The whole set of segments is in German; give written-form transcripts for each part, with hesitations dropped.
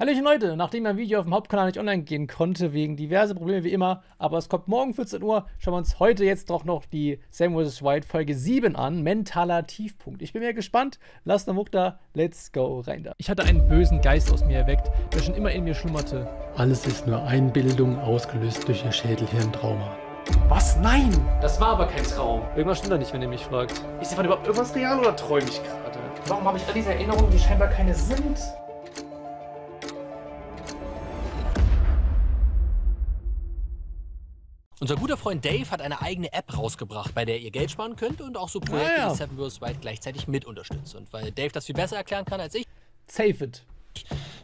Hallöchen Leute, nachdem mein Video auf dem Hauptkanal nicht online gehen konnte, wegen diverse Probleme wie immer, aber es kommt morgen 14 Uhr, schauen wir uns heute jetzt doch noch die 7 vs. Wild Folge 7 an, mentaler Tiefpunkt. Ich bin mir gespannt, lasst eine Muck da, let's go rein da. Ich hatte einen bösen Geist aus mir erweckt, der schon immer in mir schlummerte. Alles ist nur Einbildung, ausgelöst durch ihr Schädelhirntrauma. Was? Nein! Das war aber kein Traum. Irgendwas stimmt da nicht, wenn ihr mich fragt. Ist davon überhaupt irgendwas real oder träume ich gerade? Warum habe ich all diese Erinnerungen, die scheinbar keine sind? Unser guter Freund Dave hat eine eigene App rausgebracht, bei der ihr Geld sparen könnt und auch so Projekte wie 7 vs. Wild gleichzeitig mit unterstützt. Und weil Dave das viel besser erklären kann als ich, Saved.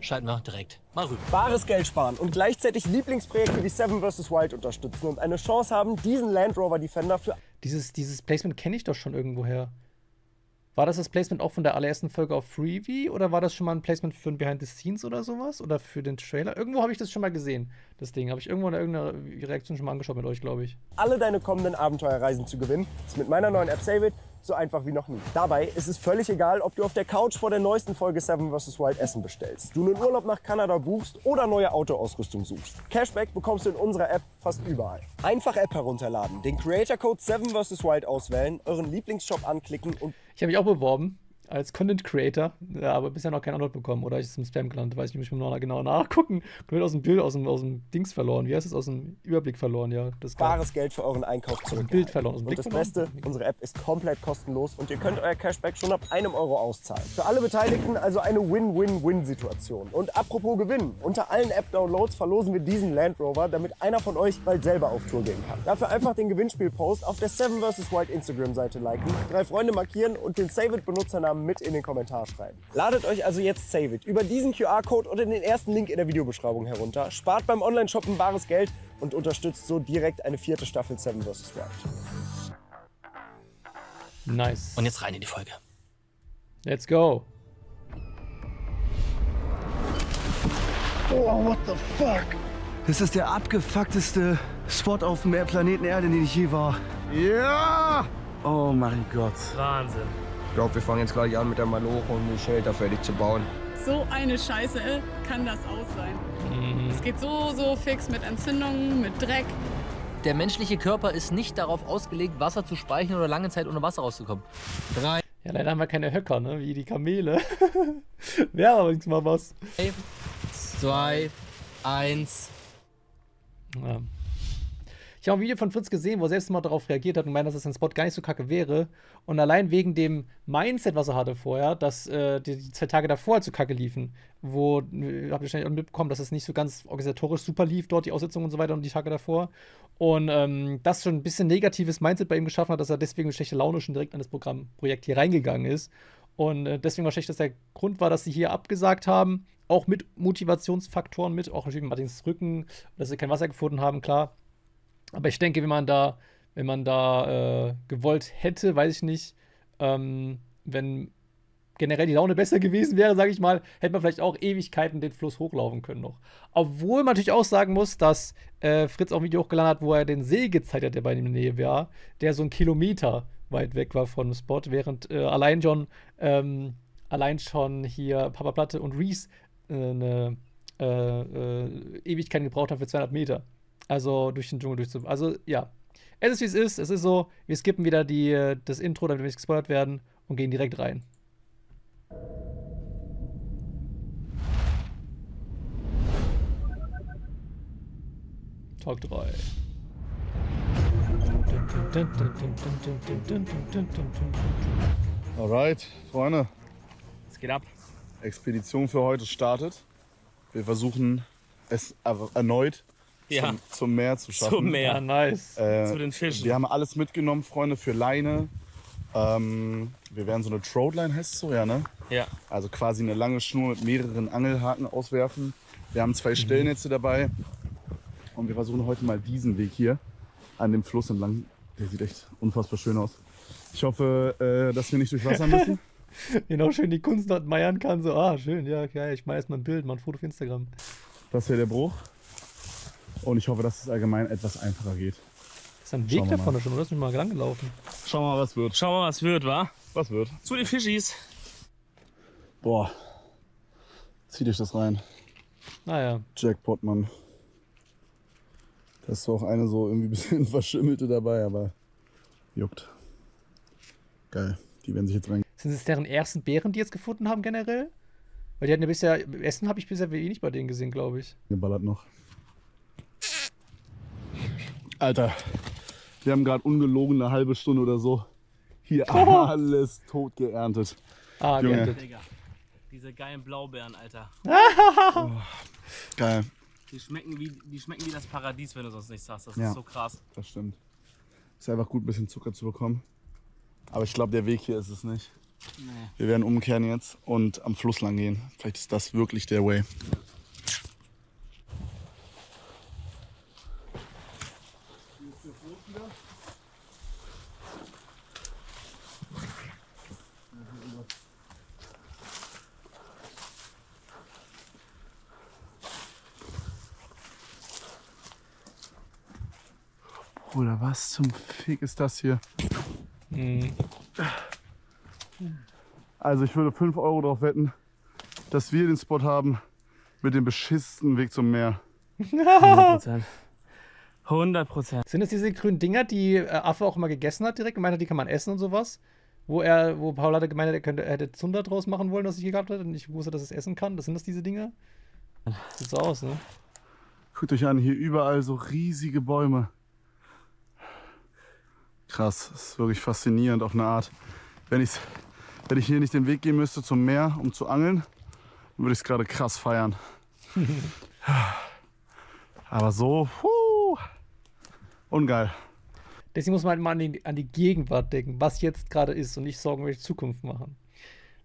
Schalten wir direkt mal rüber. Bares Geld sparen und gleichzeitig Lieblingsprojekte wie 7 vs. Wild unterstützen und eine Chance haben, diesen Land Rover Defender für... Dieses Placement kenne ich doch schon irgendwoher. War das Placement auch von der allerersten Folge auf Freeview oder war das schon mal ein Placement für ein Behind the Scenes oder sowas? Oder für den Trailer? Irgendwo habe ich das schon mal gesehen, das Ding. Habe ich irgendwo in irgendeiner Reaktion schon mal angeschaut mit euch, glaube ich. Alle deine kommenden Abenteuerreisen zu gewinnen, ist mit meiner neuen App Saved so einfach wie noch nie. Dabei ist es völlig egal, ob du auf der Couch vor der neuesten Folge 7 vs. Wild Essen bestellst, du einen Urlaub nach Kanada buchst oder neue Autoausrüstung suchst. Cashback bekommst du in unserer App fast überall. Einfach App herunterladen, den Creator-Code 7 vs. Wild auswählen, euren Lieblingsshop anklicken und... Ich habe mich auch beworben als Content Creator, ja, aber bisher noch keine Antwort bekommen. Oder ich ist im Spam gelandet, weiß ich nicht, muss ich mal genau nachgucken. Komplett aus dem Bild, aus dem Dings verloren. Wie heißt es? Aus dem Überblick verloren, ja. Bares Geld für euren Einkauf zurück. Bild verloren. Und das Beste, unsere App ist komplett kostenlos und ihr könnt euer Cashback schon ab €1 auszahlen. Für alle Beteiligten also eine Win-Win-Win-Situation. Und apropos Gewinn, unter allen App-Downloads verlosen wir diesen Land Rover, damit einer von euch bald selber auf Tour gehen kann. Dafür einfach den Gewinnspiel-Post auf der 7 vs. Wild Instagram-Seite liken, 3 Freunde markieren und den Save-It-Benutzernamen mit in den Kommentar schreiben. Ladet euch also jetzt Saveit über diesen QR-Code oder den ersten Link in der Videobeschreibung herunter, spart beim Online-Shoppen bares Geld und unterstützt so direkt eine 4. Staffel 7 vs. Wild. Nice. Und jetzt rein in die Folge. Let's go. Oh, what the fuck? Das ist der abgefuckteste Spot auf dem Planeten Erde, den ich je war. Ja! Oh mein Gott. Wahnsinn. Ich glaube, wir fangen jetzt gleich an mit der Maloche und den Shelter fertig zu bauen. So eine Scheiße kann das auch sein. Es geht so fix mit Entzündungen, mit Dreck. Der menschliche Körper ist nicht darauf ausgelegt, Wasser zu speichern oder lange Zeit ohne Wasser rauszukommen. Ja, leider haben wir keine Höcker, ne? Wie die Kamele. Wäre aber nichts mal was. 3, 2, 1. Ja. Ich habe ein Video von Fritz gesehen, wo er selbst mal darauf reagiert hat und meint, dass das ein Spot gar nicht so kacke wäre. Und allein wegen dem Mindset, was er hatte vorher, dass die 2 Tage davor halt so kacke liefen, wo, habt ihr schnell mitbekommen, dass es nicht so ganz organisatorisch super lief, dort die Aussetzung und so weiter und die Tage davor. Und das schon ein bisschen negatives Mindset bei ihm geschaffen hat, dass er deswegen mit schlechter Laune schon direkt an das Projekt hier reingegangen ist. Und deswegen war schlecht, dass der Grund war, dass sie hier abgesagt haben, auch mit Motivationsfaktoren mit, auch natürlich mit Martins Rücken, dass sie kein Wasser gefunden haben, klar. Aber ich denke, wenn man da gewollt hätte, weiß ich nicht, wenn generell die Laune besser gewesen wäre, sage ich mal, hätte man vielleicht auch Ewigkeiten den Fluss hochlaufen können noch. Obwohl man natürlich auch sagen muss, dass Fritz auch ein Video hochgeladen hat, wo er den See gezeigt hat, der bei ihm in der Nähe war, der so 1 Kilometer weit weg war von dem Spot, während allein schon hier Papa Platte und Reese eine Ewigkeit gebraucht haben für 200 Meter. Also durch den Dschungel durchzu... Also ja, es ist wie es ist so, wir skippen wieder das Intro, damit wir nicht gespoilert werden und gehen direkt rein. Tag 3. Alright, Freunde. Es geht ab. Expedition für heute startet. Wir versuchen es erneut. Ja. Zum Meer zu schaffen. Zum Meer, nice. Zu den Fischen. Wir haben alles mitgenommen, Freunde, für Leine. Wir werden so eine Troutline, heißt es so, ja, ne? Ja. Also quasi eine lange Schnur mit mehreren Angelhaken auswerfen. Wir haben 2 Stellnetze dabei. Und wir versuchen heute mal diesen Weg hier an dem Fluss entlang. Der sieht echt unfassbar schön aus. Ich hoffe, dass wir nicht durch Wasser müssen. Genau, schön die Kunst dort meiern kann. So, ah, schön, ja, geil. Ich mache erst mal ein Bild, mal ein Foto auf Instagram. Das wäre der Bruch. Und ich hoffe, dass es allgemein etwas einfacher geht. Ist ein Weg davon schon, oder? Ist nicht mal lang gelaufen. Schau mal, was wird. Schau mal, was wird, wa? Was wird? Zu den Fischis. Boah. Zieht euch das rein. Naja. Jackpot, Mann. Da ist auch eine so irgendwie ein bisschen verschimmelte dabei, aber juckt. Geil, die werden sich jetzt rein. Sind es deren ersten Bären, die jetzt gefunden haben generell? Weil die hatten ja bisher, Essen habe ich bisher wenig bei denen gesehen, glaube ich. Geballert noch. Alter, wir haben gerade ungelogen eine halbe Stunde oder so hier alles tot geerntet. Ah, geerntet. Digga. Diese geilen Blaubeeren, Alter. Oh, geil. Die schmecken wie das Paradies, wenn du sonst nichts hast. Das ist so krass. Das stimmt. Ist einfach gut, ein bisschen Zucker zu bekommen. Aber ich glaube, der Weg hier ist es nicht. Nee. Wir werden umkehren jetzt und am Fluss lang gehen. Vielleicht ist das wirklich der Way. Oder was zum Fick ist das hier? Also ich würde 5 Euro darauf wetten, dass wir den Spot haben mit dem beschissensten Weg zum Meer. 100%. 100%. Sind das diese grünen Dinger, die Affe auch immer gegessen hat direkt? Gemeint hat, die kann man essen und sowas? Wo Paul hatte gemeint, er hätte Zunder draus machen wollen, was ich hier gehabt hätte und ich wusste, dass es essen kann. Das sind das diese Dinger? Sieht so aus, ne? Guckt euch an, hier überall so riesige Bäume. Krass, das ist wirklich faszinierend auf eine Art. Wenn ich hier nicht den Weg gehen müsste zum Meer, um zu angeln, dann würde ich es gerade krass feiern. Aber so, ungeil. Deswegen muss man halt mal an die Gegenwart denken, was jetzt gerade ist und nicht Sorgen über die Zukunft machen.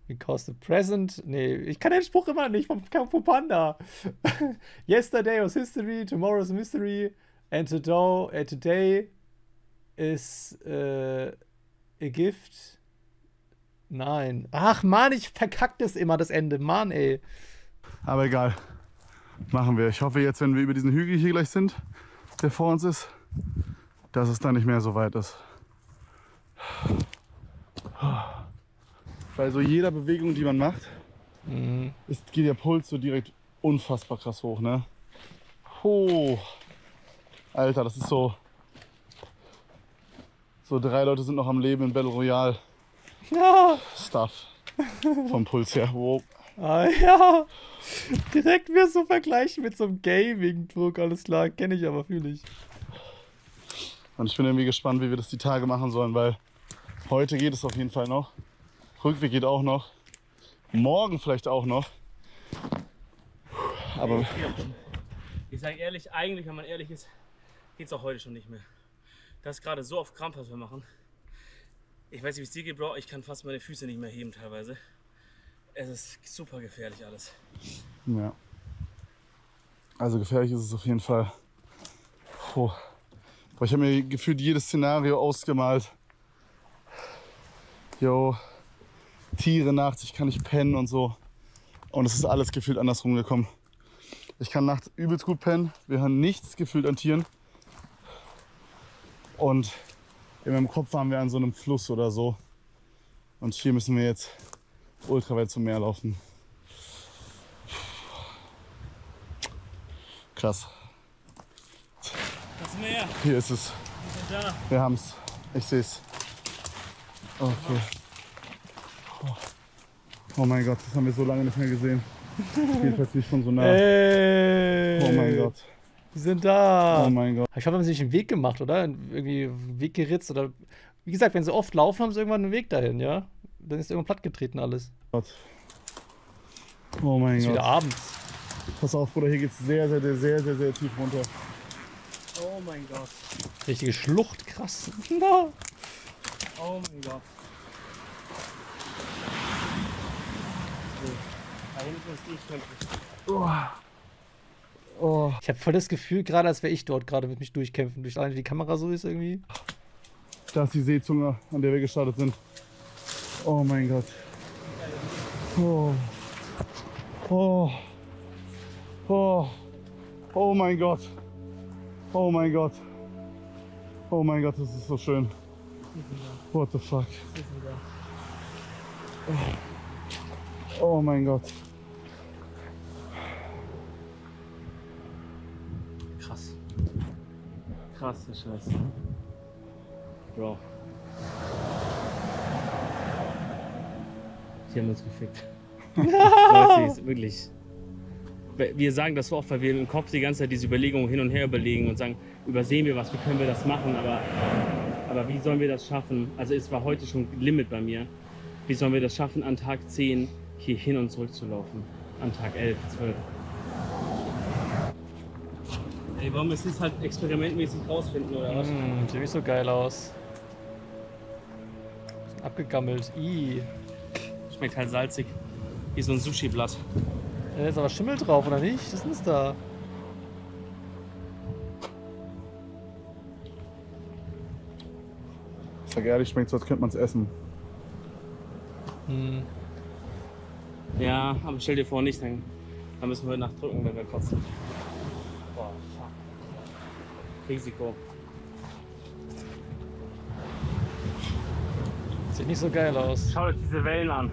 Because the present, nee, ich kann den Spruch immer nicht vom Kung Fu Panda. Yesterday was history, tomorrow's a mystery, and today is a gift. Nein. Ach Mann, ich verkack das immer, das Ende. Mann, ey. Aber egal. Machen wir. Ich hoffe jetzt, wenn wir über diesen Hügel hier gleich sind, der vor uns ist, dass es dann nicht mehr so weit ist. Bei so jeder Bewegung, die man macht, geht der Puls so direkt unfassbar krass hoch, ne? Oh. Alter, das ist so... So 3 Leute sind noch am Leben in Battle Royale. Ja. Stuff. Vom Puls her. Wow. Ah ja. Direkt wir so vergleichen mit so einem Gaming-Druck. Alles klar, kenne ich aber, fühle ich. Und ich bin irgendwie gespannt, wie wir das die Tage machen sollen, weil heute geht es auf jeden Fall noch. Rückweg geht auch noch. Morgen vielleicht auch noch. Aber... Ich sage ehrlich, eigentlich, wenn man ehrlich ist, geht es auch heute schon nicht mehr. Das ist gerade so auf Krampf, was wir machen. Ich weiß nicht, wie es dir geht, Bro. Ich kann fast meine Füße nicht mehr heben teilweise. Es ist super gefährlich alles. Ja. Also gefährlich ist es auf jeden Fall. Oh. Boah, ich habe mir gefühlt jedes Szenario ausgemalt. Jo, Tiere nachts, ich kann nicht pennen und so. Und es ist alles gefühlt andersrum gekommen. Ich kann nachts übelst gut pennen. Wir haben nichts gefühlt an Tieren. Und in meinem Kopf waren wir an so einem Fluss oder so. Und hier müssen wir jetzt ultra weit zum Meer laufen. Krass. Das Meer. Hier ist es. Wir haben's. Ich seh's. Okay. Oh mein Gott, das haben wir so lange nicht mehr gesehen. Jedenfalls nicht von so nah. Hey. Oh mein Gott. Wir sind da. Oh mein Gott. Ich hoffe, wir haben sich einen Weg gemacht, oder? Irgendwie einen Weg geritzt oder... Wie gesagt, wenn sie oft laufen, haben sie irgendwann einen Weg dahin, ja? Dann ist irgendwann plattgetreten alles. Oh mein Gott. Ist wieder abends. Pass auf, Bruder, hier geht's sehr, sehr, sehr, sehr, sehr, sehr tief runter. Oh mein Gott. Richtige Schlucht, krass. No. Oh mein Gott. Okay. Oh. Ich habe voll das Gefühl gerade, als wäre ich dort gerade mit mich durchkämpfen, durch alleine die Kamera so ist irgendwie. Das ist die Seezunge, an der wir gestartet sind. Oh mein Gott. Oh. Oh. Oh. Oh mein Gott. Oh mein Gott. Oh mein Gott, das ist so schön. What the fuck. Oh, oh mein Gott. krass. Krasse Scheiße. Bro. Die haben uns gefickt. Leute, wirklich. Wir sagen das so oft, weil wir im Kopf die ganze Zeit diese Überlegungen hin und her überlegen und sagen, übersehen wir was, wie können wir das machen, aber wie sollen wir das schaffen? Also es war heute schon Limit bei mir. Wie sollen wir das schaffen, an Tag 10 hier hin und zurück zu laufen? An Tag 11, 12. Ey, warum müssen wir es halt experimentmäßig rausfinden, oder was? Sieht nicht so geil aus. Abgegammelt, ii. Schmeckt halt salzig, wie so ein Sushi-Blatt. Da ist aber Schimmel drauf, oder nicht? Was ist denn das da? Ich sag ehrlich, schmeckt so, als könnte man es essen. Hm. Ja, aber stell dir vor, nicht, dann müssen wir nachdrücken, wenn wir kotzen. Boah, fuck. Risiko. Sieht nicht so geil aus. Schaut euch diese Wellen an.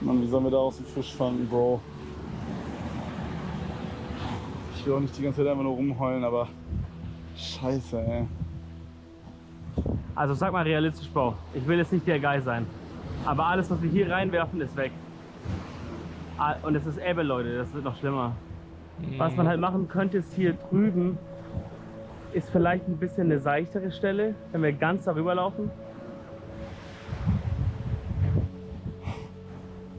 Mann, wie sollen wir da aus dem Fisch fangen, Bro? Ich will auch nicht die ganze Zeit einfach nur rumheulen, aber scheiße, ey. Also sag mal realistisch, Bro. Ich will jetzt nicht der Guy sein. Aber alles, was wir hier reinwerfen, ist weg. Und es ist Ebbe, Leute. Das wird noch schlimmer. Mhm. Was man halt machen könnte, ist hier drüben, ist vielleicht ein bisschen eine seichtere Stelle, wenn wir ganz darüber laufen.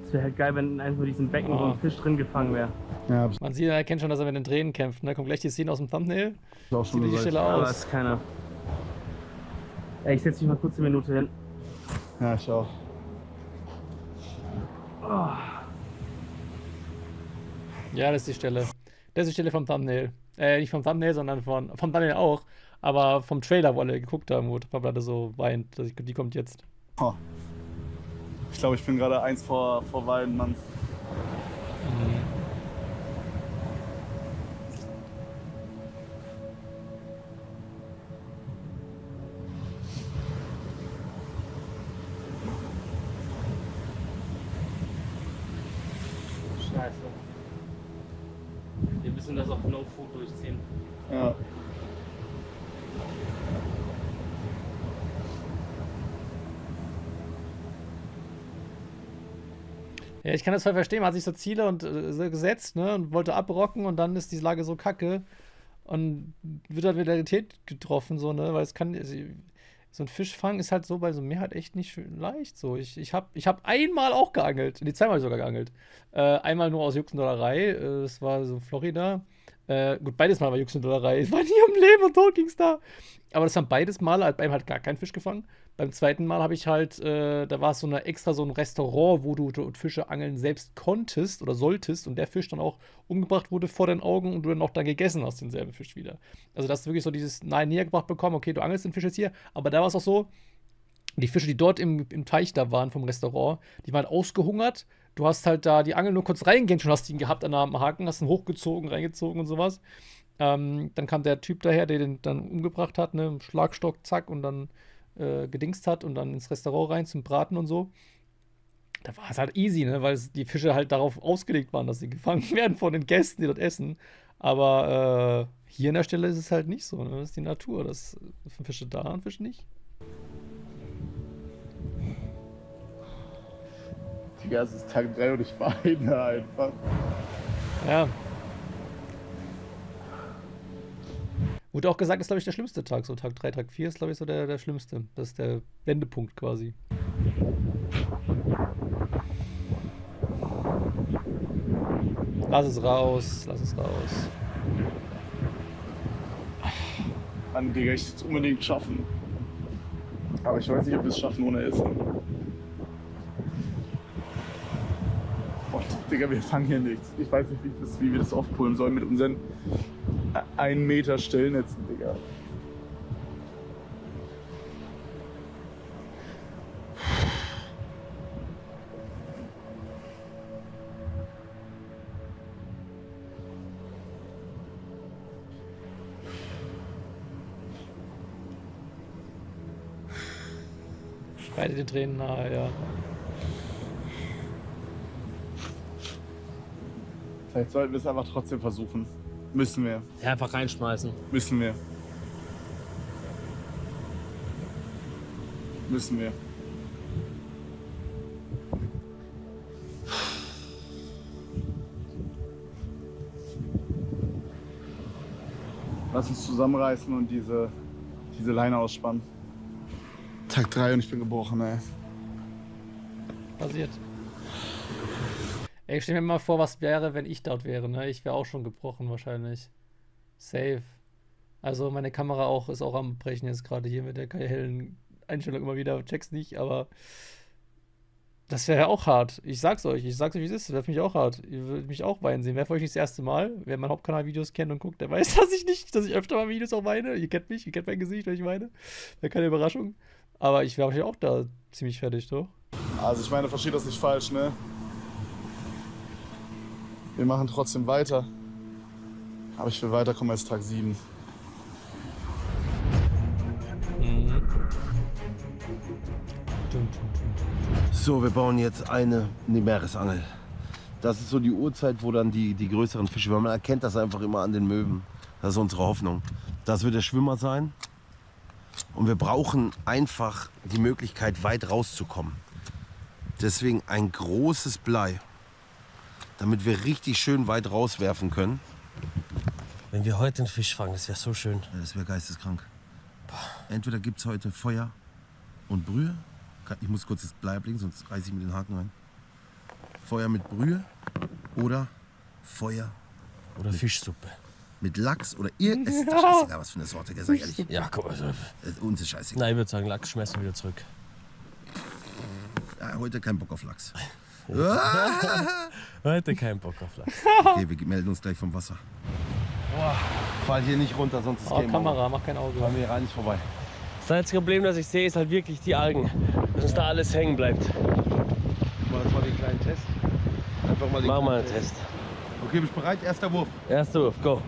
Es wäre halt geil, wenn in einem von diesen Becken so ein Fisch drin gefangen wäre. Ja, man sieht, er erkennt schon, dass er mit den Tränen kämpft. Da kommt gleich die Szene aus dem Thumbnail. Sieht schon die Stelle aus. Aber ist keiner. Ey, ich setze mich mal kurz eine Minute hin. Ja, ich auch. Oh. Ja, das ist die Stelle. Das ist die Stelle vom Thumbnail. Nicht vom Thumbnail, sondern vom Thumbnail auch. Aber vom Trailer, wo alle geguckt haben, wo Papa da so weint. Die kommt jetzt. Oh. Ich glaube, ich bin gerade eins vor Weinen, Mann. Ja, ich kann das voll verstehen, man hat sich so Ziele und so gesetzt, ne, und wollte abrocken und dann ist die Lage so kacke und wird halt mit der Realität getroffen, so, ne, weil es kann, also, so ein Fischfang ist halt so bei so einem Meer halt echt nicht leicht, so. Ich hab einmal auch geangelt, nee, zweimal sogar geangelt, einmal nur aus Juxendollerei, das war so Florida, gut, beides Mal war Juxendollerei, ich war nie am Leben und tot ging's da, aber das haben beides Mal, halt, bei einem halt gar keinen Fisch gefangen. Beim zweiten Mal habe ich halt, da war es so eine extra so ein Restaurant, wo du Fische angeln selbst konntest oder solltest und der Fisch dann auch umgebracht wurde vor deinen Augen und du dann auch dann gegessen hast denselben Fisch wieder. Also das ist wirklich so dieses näher gebracht bekommen, okay, du angelst den Fisch jetzt hier, aber da war es auch so, die Fische, die dort im Teich da waren vom Restaurant, die waren ausgehungert. Du hast halt da die Angel nur kurz reingehen, schon hast ihn gehabt an einem Haken, hast ihn hochgezogen, reingezogen und sowas. Dann kam der Typ daher, der den dann umgebracht hat, ne, Schlagstock, zack und dann gedingst hat und dann ins Restaurant rein zum Braten und so. Da war es halt easy, ne? Weil die Fische halt darauf ausgelegt waren, dass sie gefangen werden von den Gästen, die dort essen. Aber hier an der Stelle ist es halt nicht so, ne? Das ist die Natur, das sind Fische da und Fische nicht. Digga, es ist Tag 3 und ich weine einfach. Ja. Wurde auch gesagt, das ist, glaube ich, der schlimmste Tag. So Tag 3, Tag 4 ist, glaube ich, so der schlimmste. Das ist der Wendepunkt quasi. Lass es raus, lass es raus. Mann, Digga, ich will es unbedingt schaffen. Aber ich weiß nicht, ob wir es schaffen ohne Essen. Boah, Digga, wir fangen hier nichts. Ich weiß nicht, wie wir das aufpullen sollen mit unseren 1 Meter Stellnetzen, Digga. Beide den Tränen nahe, ja. Vielleicht sollten wir es einfach trotzdem versuchen. Müssen wir. Ja, einfach reinschmeißen. Müssen wir. Müssen wir. Lass uns zusammenreißen und diese Leine ausspannen. Tag 3 und ich bin gebrochen, ey. Passiert. Ey, ich stell mir mal vor, was wäre, wenn ich dort wäre, ne? Ich wäre auch schon gebrochen wahrscheinlich. Safe. Also meine Kamera auch ist auch am Brechen jetzt gerade hier mit der hellen Einstellung immer wieder. Check's nicht, aber das wäre ja auch hart. Ich sag's euch, wie es ist. Das wäre für mich auch hart. Ihr würdet mich auch weinen sehen. Wäre für euch nicht das erste Mal. Wer mein Hauptkanal-Videos kennt und guckt, der weiß, dass ich öfter mal Videos auch weine. Ihr kennt mich, ihr kennt mein Gesicht, wenn ich weine. Wäre keine Überraschung. Aber ich wäre wahrscheinlich auch da ziemlich fertig, doch? Also ich meine, versteht das nicht falsch, ne? Wir machen trotzdem weiter. Aber ich will weiterkommen als Tag 7. So, wir bauen jetzt eine Meeresangel. Das ist so die Uhrzeit, wo dann die größeren Fische, weil man erkennt das einfach immer an den Möwen. Das ist unsere Hoffnung. Das wird der Schwimmer sein. Und wir brauchen einfach die Möglichkeit, weit rauszukommen. Deswegen ein großes Blei, damit wir richtig schön weit rauswerfen können. Wenn wir heute einen Fisch fangen, das wäre so schön. Ja, das wäre geisteskrank. Entweder gibt es heute Feuer und Brühe. Ich muss kurz das Blei ablegen, sonst reiße ich mir den Haken rein. Feuer mit Brühe oder Feuer oder mit Fischsuppe. Mit Lachs oder irgendwas. Ist doch scheißegal, was für eine Sorte, sag ich ehrlich. Ja, guck mal. Uns ist scheißegal. Nein, ich würde sagen, Lachs schmeißen wir wieder zurück. Ja, heute keinen Bock auf Lachs. Heute keinen Bock auf Lachs. Okay, wir melden uns gleich vom Wasser. Boah, fall hier nicht runter, sonst ist es Kamera, mach kein Auge. Fahren wir hier rein, nicht vorbei. Das einzige Problem, das ich sehe, ist halt wirklich die Algen, dass uns da alles hängen bleibt. Machen wir mal den kleinen Test. Einfach mal den Machen wir einen Test. Okay, bist du bereit? Erster Wurf. Erster Wurf, go.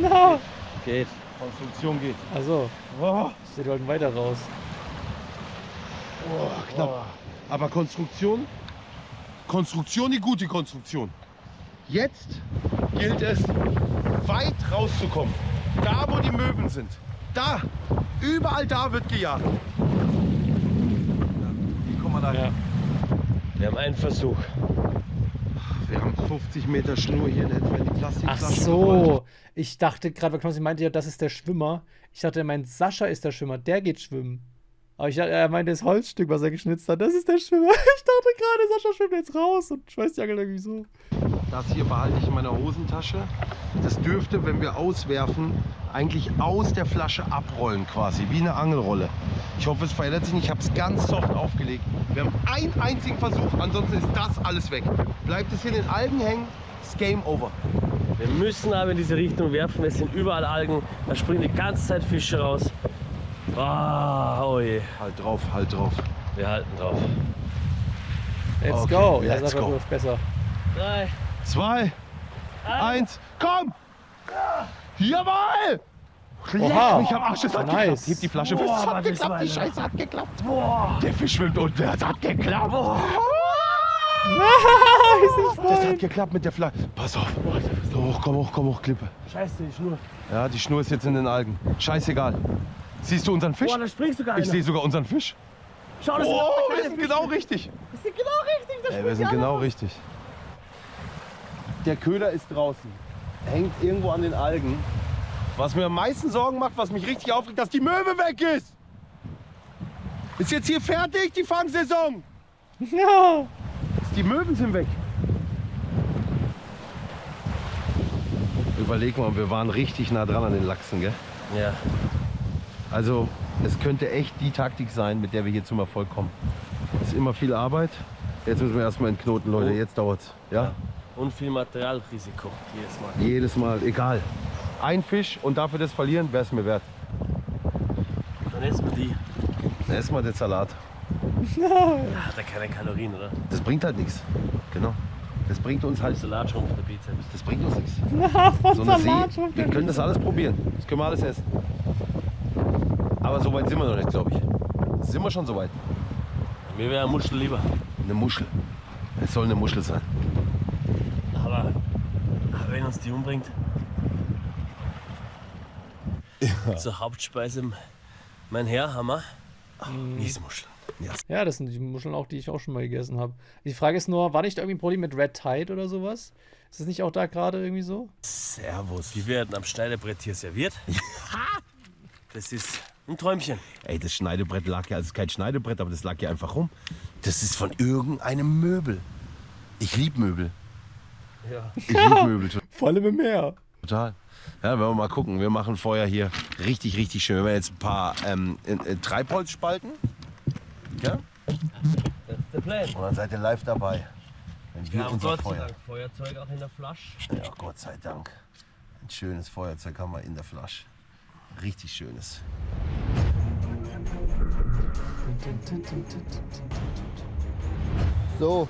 No. Geht. Konstruktion geht. Also, wow. Ich sehe weiter raus. Oh, knapp. Oh. Aber Konstruktion, die gute Konstruktion. Jetzt gilt es, weit rauszukommen. Da, wo die Möwen sind. Da, überall da wird gejagt. Ja, wie kommen wir da hin? Ja. Wir haben einen Versuch. Wir haben 50 Meter Schnur hier in etwa in die Plastikflasche. Ach so, ich dachte gerade, weil Knossi meinte ja, das ist der Schwimmer. Ich dachte, er meint, Sascha ist der Schwimmer, der geht schwimmen. Aber ich dachte, er meinte das Holzstück, was er geschnitzt hat, das ist der Schwimmer. Ich dachte gerade, Sascha schwimmt jetzt raus und schmeißt die Angel irgendwie so. Das hier behalte ich in meiner Hosentasche. Das dürfte, wenn wir auswerfen, eigentlich aus der Flasche abrollen quasi, wie eine Angelrolle. Ich hoffe, es verhindert sich nicht. Ich habe es ganz soft aufgelegt. Wir haben einen einzigen Versuch, ansonsten ist das alles weg. Bleibt es hier in den Algen hängen, ist Game Over. Wir müssen aber in diese Richtung werfen. Es sind überall Algen. Da springen die ganze Zeit Fische raus. Ah, oh je. Halt drauf, halt drauf. Wir halten drauf. Let's okay, go. Ja, let's go. Besser. 3, 2, 1, komm! Ja. Jawohl! Leck mich am Arsch, es hat geklappt. Heb die Flasche fest, es hat geklappt, die Scheiße hat geklappt. Boah. Der Fisch schwimmt und es hat geklappt. Boah. Nice, das hat geklappt mit der Flasche. Pass auf. So, hoch, Klippe. Scheiße, die Schnur. Ja, die Schnur ist jetzt in den Algen. Scheißegal. Siehst du unseren Fisch? Boah, da springt sogar einer. Ich sehe sogar unseren Fisch. Schau, das ist wir sind genau richtig. Wir sind genau richtig. Das wir sind genau richtig. Der Köder ist draußen, hängt irgendwo an den Algen. Was mir am meisten Sorgen macht, was mich richtig aufregt, dass die Möwe weg ist. Ist jetzt hier fertig, die Fangsaison? Ja. Die Möwen sind weg. Überleg mal, wir waren richtig nah dran an den Lachsen, gell? Ja. Also, es könnte echt die Taktik sein, mit der wir hier zum Erfolg kommen. Es ist immer viel Arbeit. Jetzt müssen wir erstmal entknoten, Leute, jetzt dauert's. Ja? Und viel Materialrisiko jedes Mal. Jedes Mal, egal. Ein Fisch und dafür das verlieren, wäre es mir wert. Dann essen wir die. Dann essen wir den Salat. Ja, hat ja keine Kalorien, oder? Das bringt halt nichts. Genau. Das bringt uns halt... Salat schon auf der Bizeps. Das bringt uns nichts. Ja, so Salat schon. Wir können das alles probieren. Das können wir alles essen. Aber so weit sind wir noch nicht, glaube ich. Sind wir schon so weit? Mir wäre eine Muschel lieber. eine Muschel. Es soll eine Muschel sein. Aber wenn uns die umbringt, ja. Zur Hauptspeise, mein Herr, Hammer, Miesmuscheln. Yes. Ja, das sind die Muscheln auch, die ich auch schon mal gegessen habe. Die Frage ist nur, war nicht irgendwie ein Problem mit Red Tide oder sowas? Ist das nicht auch da gerade irgendwie so? Servus. Die werden am Schneidebrett hier serviert. Das ist ein Träumchen. Ey, das Schneidebrett lag ja, also kein Schneidebrett, aber das lag ja einfach rum. Das ist von irgendeinem Möbel. Ich liebe Möbel. Ja. Ich liebe Möbel. Vor allem im Meer. Total. Ja, wenn wir mal gucken, wir machen Feuer hier richtig, richtig schön. Wenn wir jetzt ein paar Treibholz spalten. Ja? That's the plan. Und dann seid ihr live dabei. Wenn wir unser Gott sei Dank Feuerzeug auch in der Flasche. Ja, Gott sei Dank. Ein schönes Feuerzeug haben wir in der Flasche. Richtig schönes. So,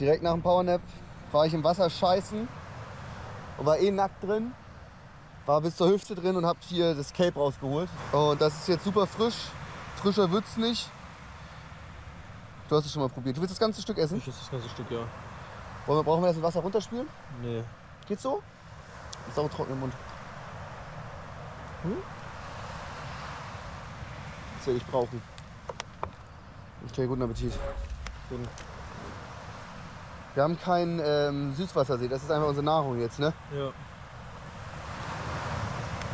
direkt nach dem Powernap war ich im Wasser scheißen und war eh nackt drin. War bis zur Hüfte drin und hab hier das Cape rausgeholt. Und das ist jetzt super frisch. Frischer wird's nicht. Du hast es schon mal probiert. Du willst das ganze Stück essen? Ich esse das ganze Stück, ja. Brauchen wir das mit Wasser runterspülen? Nee. Geht's so? Ist auch trocken im Mund. Hm? Das werde ich brauchen. Ich stelle guten Appetit. Wir haben keinen Süßwassersee. Das ist einfach unsere Nahrung jetzt, ne? Ja.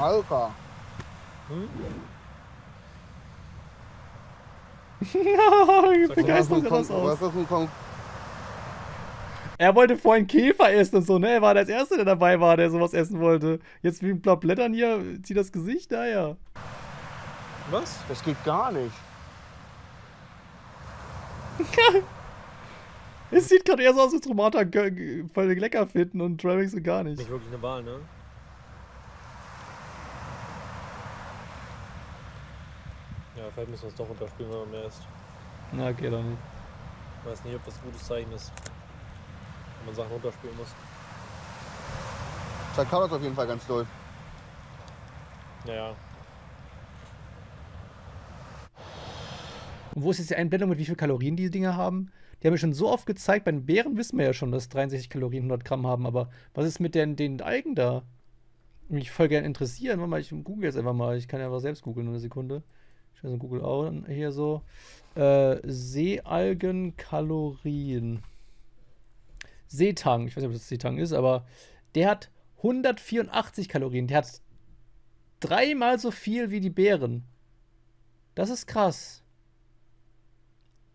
Alka. Hm? Begeistert das aus. Er wollte vorhin Käfer essen und so, ne? Er war der Erste, der dabei war, der sowas essen wollte. Jetzt wie ein paar Blättern hier, zieht das Gesicht da, ja. Was? Das geht gar nicht. Es sieht gerade eher so aus, als Tromata voll lecker finden und Travis so gar nicht. Nicht wirklich eine Wahl, ne? Ja, vielleicht müssen wir es doch unterspülen, wenn man mehr isst. Na, okay, dann nicht. Ich weiß nicht, ob das ein gutes Zeichen ist, wenn man Sachen runterspülen muss. Das kaut auf jeden Fall ganz doll. Naja. Und wo ist jetzt die Einblendung mit wie viel Kalorien diese Dinger haben? Die haben wir schon so oft gezeigt, bei den Beeren wissen wir ja schon, dass 63 Kalorien 100 Gramm haben, aber was ist mit den Algen da? Mich voll gern interessieren, warte mal, ich google jetzt einfach mal, ich kann ja aber selbst googeln, eine Sekunde. Also Google auch hier so. Seealgenkalorien. Seetang. Ich weiß nicht, ob das Seetang ist, aber der hat 184 Kalorien. Der hat dreimal so viel wie die Beeren. Das ist krass.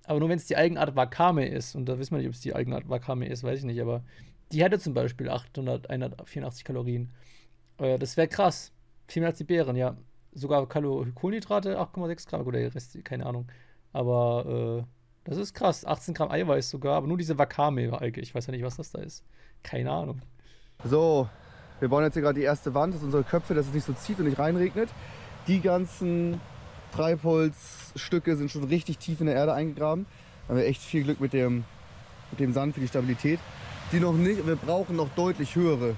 Aber nur wenn es die Algenart Wakame ist. Und da wissen wir nicht, ob es die Algenart Wakame ist, weiß ich nicht. Aber die hätte zum Beispiel 884 Kalorien. Das wäre krass. Viel mehr als die Beeren, ja. Sogar Kohlenhydrate, 8,6 Gramm, gut, der Rest, keine Ahnung. Aber das ist krass, 18 Gramm Eiweiß sogar, aber nur diese Wakame-Alge. Ich weiß ja nicht, was das da ist. Keine Ahnung. So, wir bauen jetzt hier gerade die erste Wand, dass unsere Köpfe, dass es nicht so zieht und nicht reinregnet. Die ganzen Treibholzstücke sind schon richtig tief in der Erde eingegraben. Da haben wir echt viel Glück mit dem Sand für die Stabilität. Die noch nicht, wir brauchen noch deutlich höhere.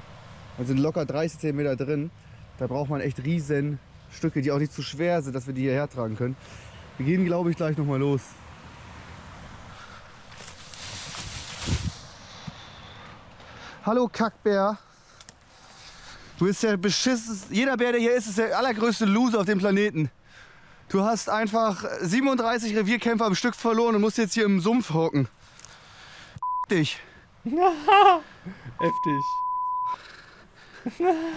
Wir sind locker 30 cm drin. Da braucht man echt riesen Stücke, die auch nicht zu schwer sind, dass wir die hierher tragen können. Wir gehen, glaube ich, gleich nochmal los. Hallo Kackbär. Du bist der beschissenste. Jeder Bär, der hier ist, ist der allergrößte Loser auf dem Planeten. Du hast einfach 37 Revierkämpfer am Stück verloren und musst jetzt hier im Sumpf hocken. Dich. Heftig.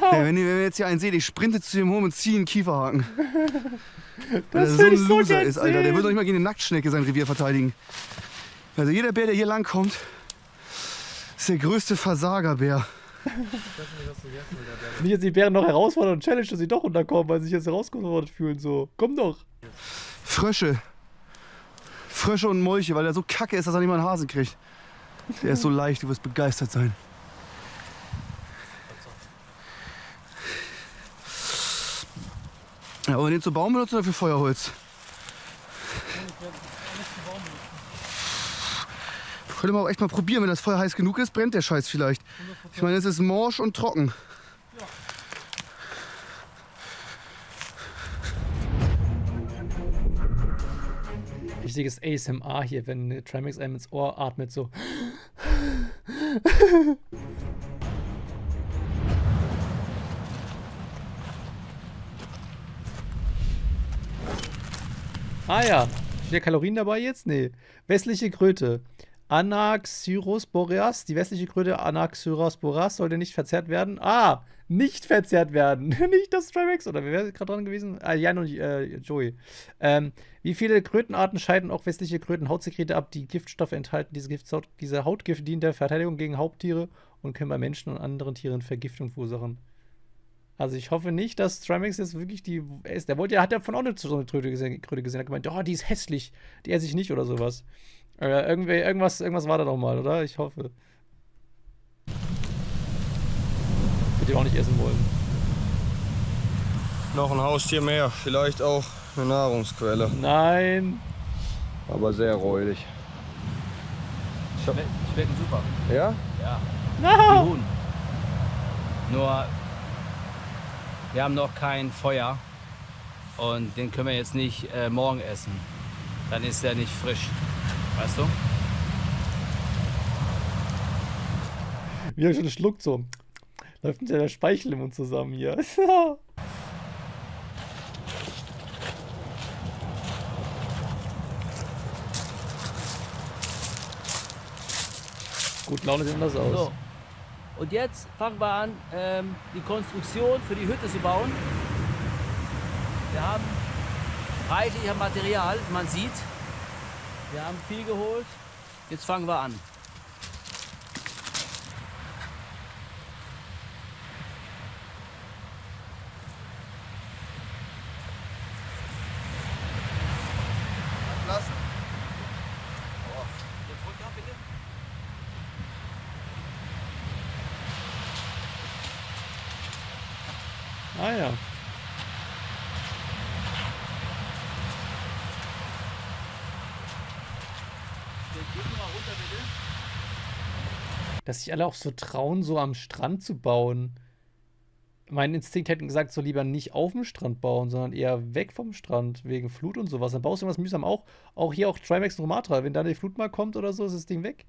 Hey, wenn ihr jetzt hier einen seht, ich sprinte zu dem Home und ziehe einen Kieferhaken. Das ist so ein Loser ist, Alter. Der wird doch nicht mal gegen eine Nacktschnecke sein Revier verteidigen. Also jeder Bär, der hier lang kommt, ist der größte Versagerbär. Nicht jetzt die Bären noch herausfordern und challenge, dass sie doch runterkommen, weil sie sich jetzt herausgefordert fühlen. So, komm doch. Frösche. Frösche und Molche, weil der so kacke ist, dass er nicht mal einen Hasen kriegt. Der ist so leicht, du wirst begeistert sein. Ja, wollen wir den zu Baum benutzen oder für Feuerholz? Können wir auch echt mal probieren, wenn das Feuer heiß genug ist, brennt der Scheiß vielleicht. Ich meine, es ist morsch und trocken. Ja. Ich richtiges ASMR hier, wenn Trimax einem ins Ohr atmet, so. Ah ja, sind ja Kalorien dabei jetzt? Nee. Westliche Kröte. Anaxyrus Boreas. Die westliche Kröte Anaxyrus Boreas sollte nicht verzehrt werden. Ah, nicht verzehrt werden. Nicht das Trimax. Oder wer wäre gerade dran gewesen? Ah, Jan und Joey. Wie viele Krötenarten scheiden auch westliche Kröten Hautsekrete ab, die Giftstoffe enthalten? Diese Hautgift dient der Verteidigung gegen Haupttiere und können bei Menschen und anderen Tieren Vergiftung verursachen. Also ich hoffe nicht, dass Trimax jetzt wirklich die... Der wollte ja, hat ja von auch eine Kröte gesehen, hat gemeint, oh, die ist hässlich, die esse ich nicht oder sowas. Irgendwas war da doch mal, oder? Ich hoffe. Wird die auch nicht essen wollen. Noch ein Haustier mehr, vielleicht auch eine Nahrungsquelle. Nein. Aber sehr räudig. Ich werde super. Ja? Ja. No. Huhn. Nur... Wir haben noch kein Feuer und den können wir jetzt nicht morgen essen. Dann ist der nicht frisch. Weißt du? Wie er schon schluckt so. Läuft uns ja der Speichel im Mund zusammen hier. Gut, Laune sieht anders aus. So. Und jetzt fangen wir an, die Konstruktion für die Hütte zu bauen. Wir haben reichlich an Material, man sieht. Wir haben viel geholt. Jetzt fangen wir an. Ah ja. Dass sich alle auch so trauen, so am Strand zu bauen. Mein Instinkt hätte gesagt, so lieber nicht auf dem Strand bauen, sondern eher weg vom Strand, wegen Flut und sowas. Dann baust du irgendwas mühsam auch hier auch Trimax Romatra. Wenn da die Flut mal kommt oder so, ist das Ding weg.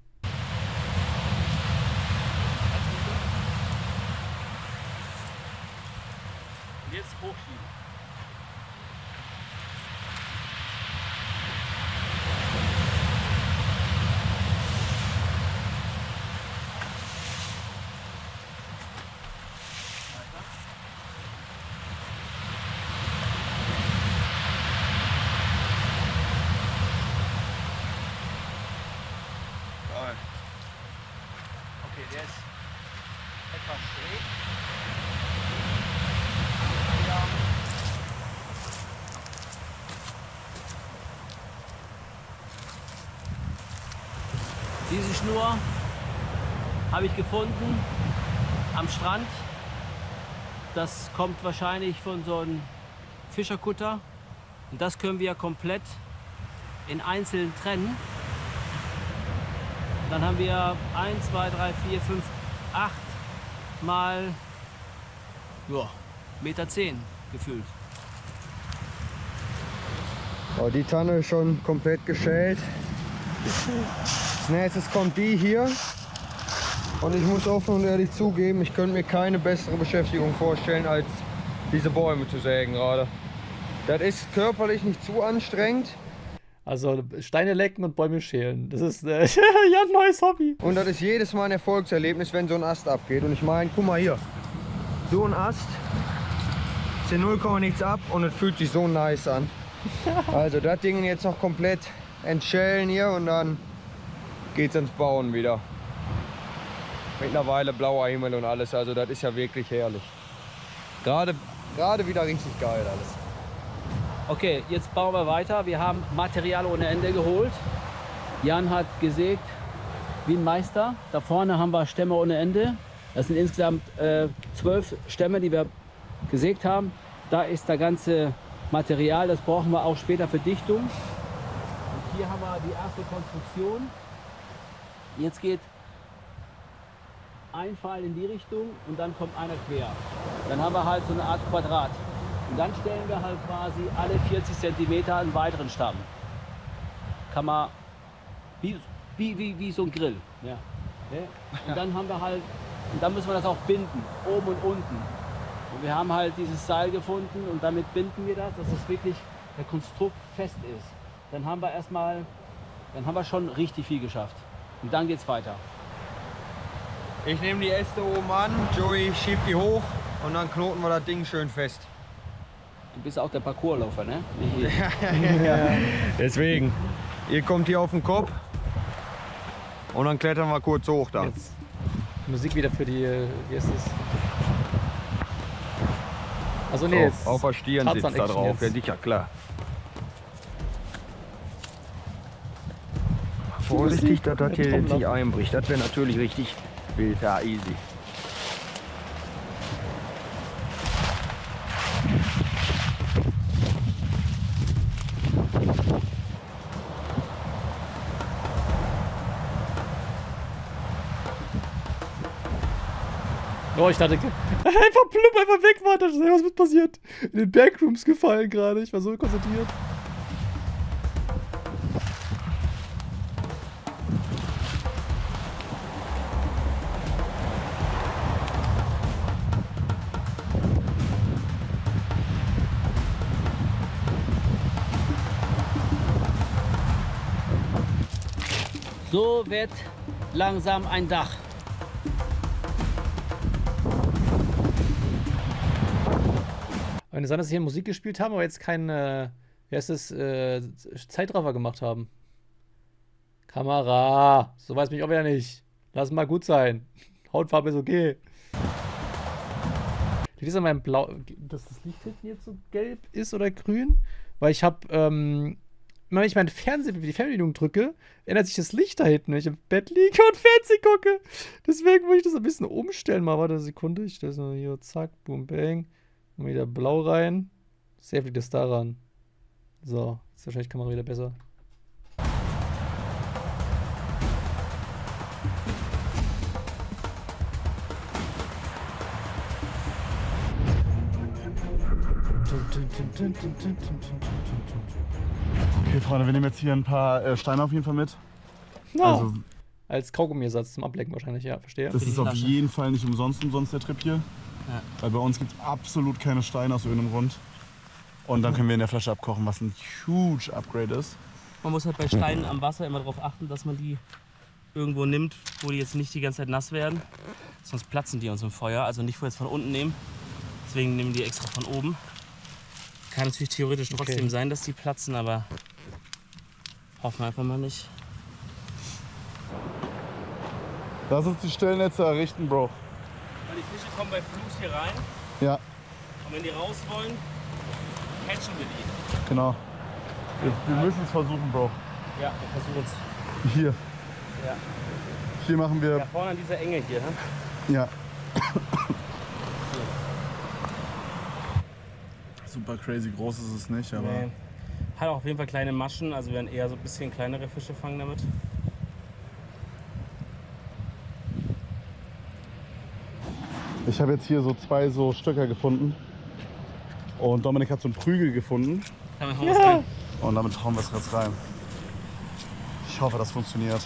Diese Schnur habe ich gefunden am Strand. Das kommt wahrscheinlich von so einem Fischerkutter. Und das können wir komplett in Einzelnen trennen. Dann haben wir 1, 2, 3, 4, 5, 8 mal 1,10 Meter gefühlt. Oh, die Tanne ist schon komplett geschält. Als nächstes kommt die hier und ich muss offen und ehrlich zugeben, ich könnte mir keine bessere Beschäftigung vorstellen, als diese Bäume zu sägen gerade. Das ist körperlich nicht zu anstrengend. Also Steine lecken und Bäume schälen, das ist ja, ein neues Hobby. Und das ist jedes Mal ein Erfolgserlebnis, wenn so ein Ast abgeht. Und ich meine, guck mal hier, so ein Ast, ist hier 0, nichts ab und es fühlt sich so nice an. Also das Ding jetzt noch komplett entschälen hier und dann... geht's ins Bauen wieder. Mittlerweile blauer Himmel und alles, also das ist ja wirklich herrlich. Gerade wieder richtig geil alles. Okay, jetzt bauen wir weiter. Wir haben Material ohne Ende geholt. Jan hat gesägt wie ein Meister. Da vorne haben wir Stämme ohne Ende. Das sind insgesamt 12 Stämme, die wir gesägt haben. Da ist das ganze Material, das brauchen wir auch später für Dichtung. Und hier haben wir die erste Konstruktion. Jetzt geht ein Pfahl in die Richtung und dann kommt einer quer. Dann haben wir halt so eine Art Quadrat. Und dann stellen wir halt quasi alle 40 cm einen weiteren Stamm. kann man wie so ein Grill. Ja. Und dann haben wir halt, und dann müssen wir das auch binden, oben und unten. Und wir haben halt dieses Seil gefunden und damit binden wir das, dass es wirklich der Konstrukt fest ist. Dann haben wir erstmal, dann haben wir schon richtig viel geschafft. Und dann geht's weiter. Ich nehme die Äste oben an, Joey schiebt die hoch und dann knoten wir das Ding schön fest. Du bist auch der Parkourläufer, ne? Ja. Deswegen. Ihr kommt hier auf den Kopf und dann klettern wir kurz hoch da. Jetzt Musik wieder für die, wie ist das? Also nee, jetzt auf der Stirn sitzt da drauf, ja sicher, klar. Vorsichtig, dass das hier jetzt nicht einbricht. Das wäre natürlich richtig wild, ja, easy. Oh, ich dachte, einfach plupp, einfach weg, warte, was ist passiert? In den Backrooms gefallen gerade, ich war so konzentriert. So wird langsam ein Dach. Wenn es sein, dass sie hier Musik gespielt haben, aber jetzt keinen, wie heißt das, Zeitraffer gemacht haben. Kamera, so weiß mich auch wieder nicht. Lass mal gut sein. Hautfarbe ist okay. Liegt das an meinem Blau, dass das Licht hinten jetzt so gelb ist oder grün? Weil ich habe, wenn ich meinen Fernseher, die Fernbedienung drücke, ändert sich das Licht da hinten, wenn ich im Bett liege und Fernsehen gucke. Deswegen muss ich das ein bisschen umstellen. Mal, warte eine Sekunde, ich stelle es mal hier, zack, boom, bang. Und wieder blau rein. Safe liegt das daran. So, jetzt ist wahrscheinlich die Kamera wieder besser. Okay, Freunde, wir nehmen jetzt hier ein paar Steine auf jeden Fall mit. No. Also, als Kaugummiersatz zum Ablecken wahrscheinlich, ja, verstehe. Das ist auf jeden Fall nicht umsonst der Trip hier. Ja. Weil bei uns gibt es absolut keine Steine aus irgendeinem Grund. Und dann können wir in der Flasche abkochen, was ein huge Upgrade ist. Man muss halt bei Steinen am Wasser immer darauf achten, dass man die irgendwo nimmt, wo die jetzt nicht die ganze Zeit nass werden. Sonst platzen die uns im Feuer. Also nicht jetzt von unten nehmen. Deswegen nehmen die extra von oben. Kann natürlich theoretisch trotzdem sein, dass die platzen, aber hoffen wir einfach mal nicht. Lass uns die Stellnetze errichten, Bro. Die Fische kommen bei Flut hier rein. Ja. Und wenn die raus wollen, catchen wir die. Genau. Wir müssen es versuchen, Bro. Ja, wir versuchen es. Hier. Ja. Hier machen wir. Ja, vorne an dieser Enge hier, ne? Ja. Super crazy groß ist es nicht, aber. Nee. Hat auch auf jeden Fall kleine Maschen, also wir werden eher so ein bisschen kleinere Fische fangen damit. Ich habe jetzt hier so zwei so Stöcker gefunden und Dominik hat so einen Prügel gefunden. Damit hauen wir es rein. Und damit hauen wir es jetzt rein. Ich hoffe, das funktioniert.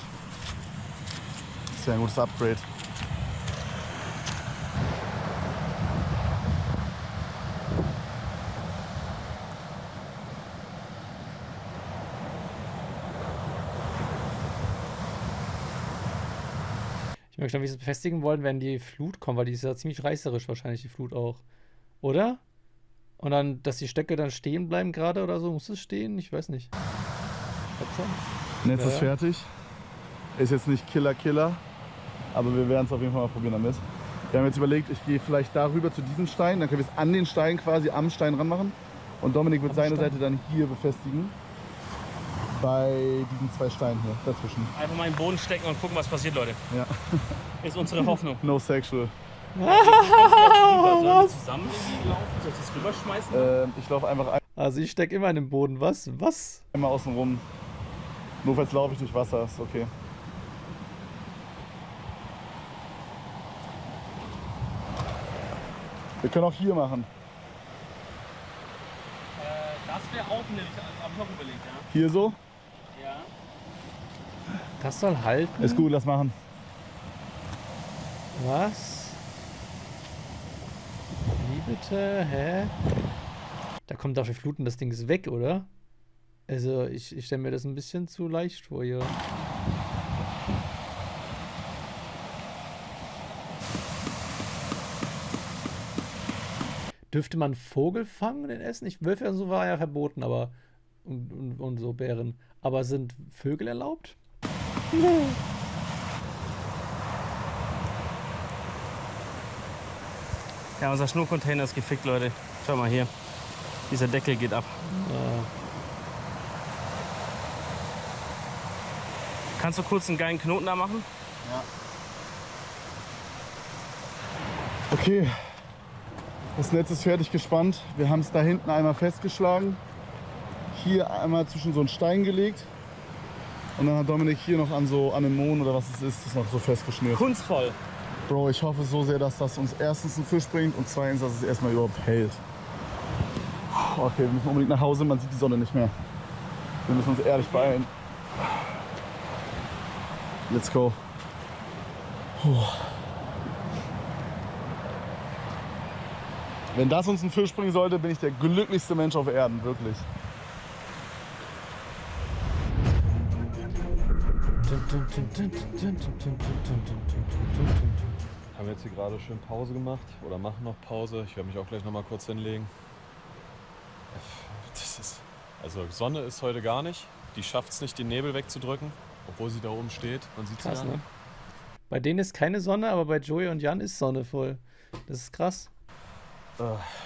Das ist ja ein gutes Upgrade. Ich möchte, wie sie es befestigen wollen, wenn die Flut kommt, weil die ist ja ziemlich reißerisch wahrscheinlich, die Flut auch. Oder? Und dann, dass die Stöcke dann stehen bleiben gerade oder so, muss es stehen? Ich weiß nicht. Netz ist fertig. Ist jetzt nicht Killer, aber wir werden es auf jeden Fall mal probieren damit. Wir haben jetzt überlegt, ich gehe vielleicht darüber zu diesem Stein, dann können wir es an den Stein quasi am Stein ranmachen. Und Dominik wird seine Seite dann hier befestigen. Bei diesen zwei Steinen hier dazwischen. Einfach mal in den Boden stecken und gucken, was passiert, Leute. Ja. Ist unsere Hoffnung. No sexual. Was? Zusammen laufen? Soll ich das rüberschmeißen? Ich laufe einfach ein. Also ich stecke immer in den Boden. Was? Was? Immer außen rum. Nur falls laufe ich durch Wasser. Ist okay. Wir können auch hier machen. Das wäre auch nicht. Hab ich auch überlegt, ja. Hier so? Ja. Das soll halten? Ist gut, lass machen. Was? Wie bitte? Hä? Da kommt dafür Fluten, das Ding ist weg, oder? Also, ich stelle mir das ein bisschen zu leicht vor hier. Dürfte man Vogel fangen und den essen? Ich Wölfe und so war ja verboten, aber und so Bären. Aber sind Vögel erlaubt? Nee. Ja, unser Schnurcontainer ist gefickt, Leute. Schau mal hier. Dieser Deckel geht ab. Ja. Kannst du kurz einen geilen Knoten da machen? Ja. Okay. Das Netz ist fertig gespannt. Wir haben es da hinten einmal festgeschlagen. Hier einmal zwischen so einen Stein gelegt. Und dann hat Dominik hier noch an den Mohn oder was es ist, das noch so festgeschnürt. Kunstvoll. Bro, ich hoffe so sehr, dass das uns erstens einen Fisch bringt und zweitens, dass es erstmal überhaupt hält. Okay, wir müssen unbedingt nach Hause, man sieht die Sonne nicht mehr. Wir müssen uns ehrlich beeilen. Let's go. Puh. Wenn das uns einen Fisch bringen sollte, bin ich der glücklichste Mensch auf Erden, wirklich. Haben wir jetzt hier gerade schön Pause gemacht oder machen noch Pause. Ich werde mich auch gleich noch mal kurz hinlegen. Das ist, also Sonne ist heute gar nicht. Die schafft es nicht, den Nebel wegzudrücken, obwohl sie da oben steht. Man sieht es ja nicht. Bei denen ist keine Sonne, aber bei Joey und Jan ist Sonne voll. Das ist krass.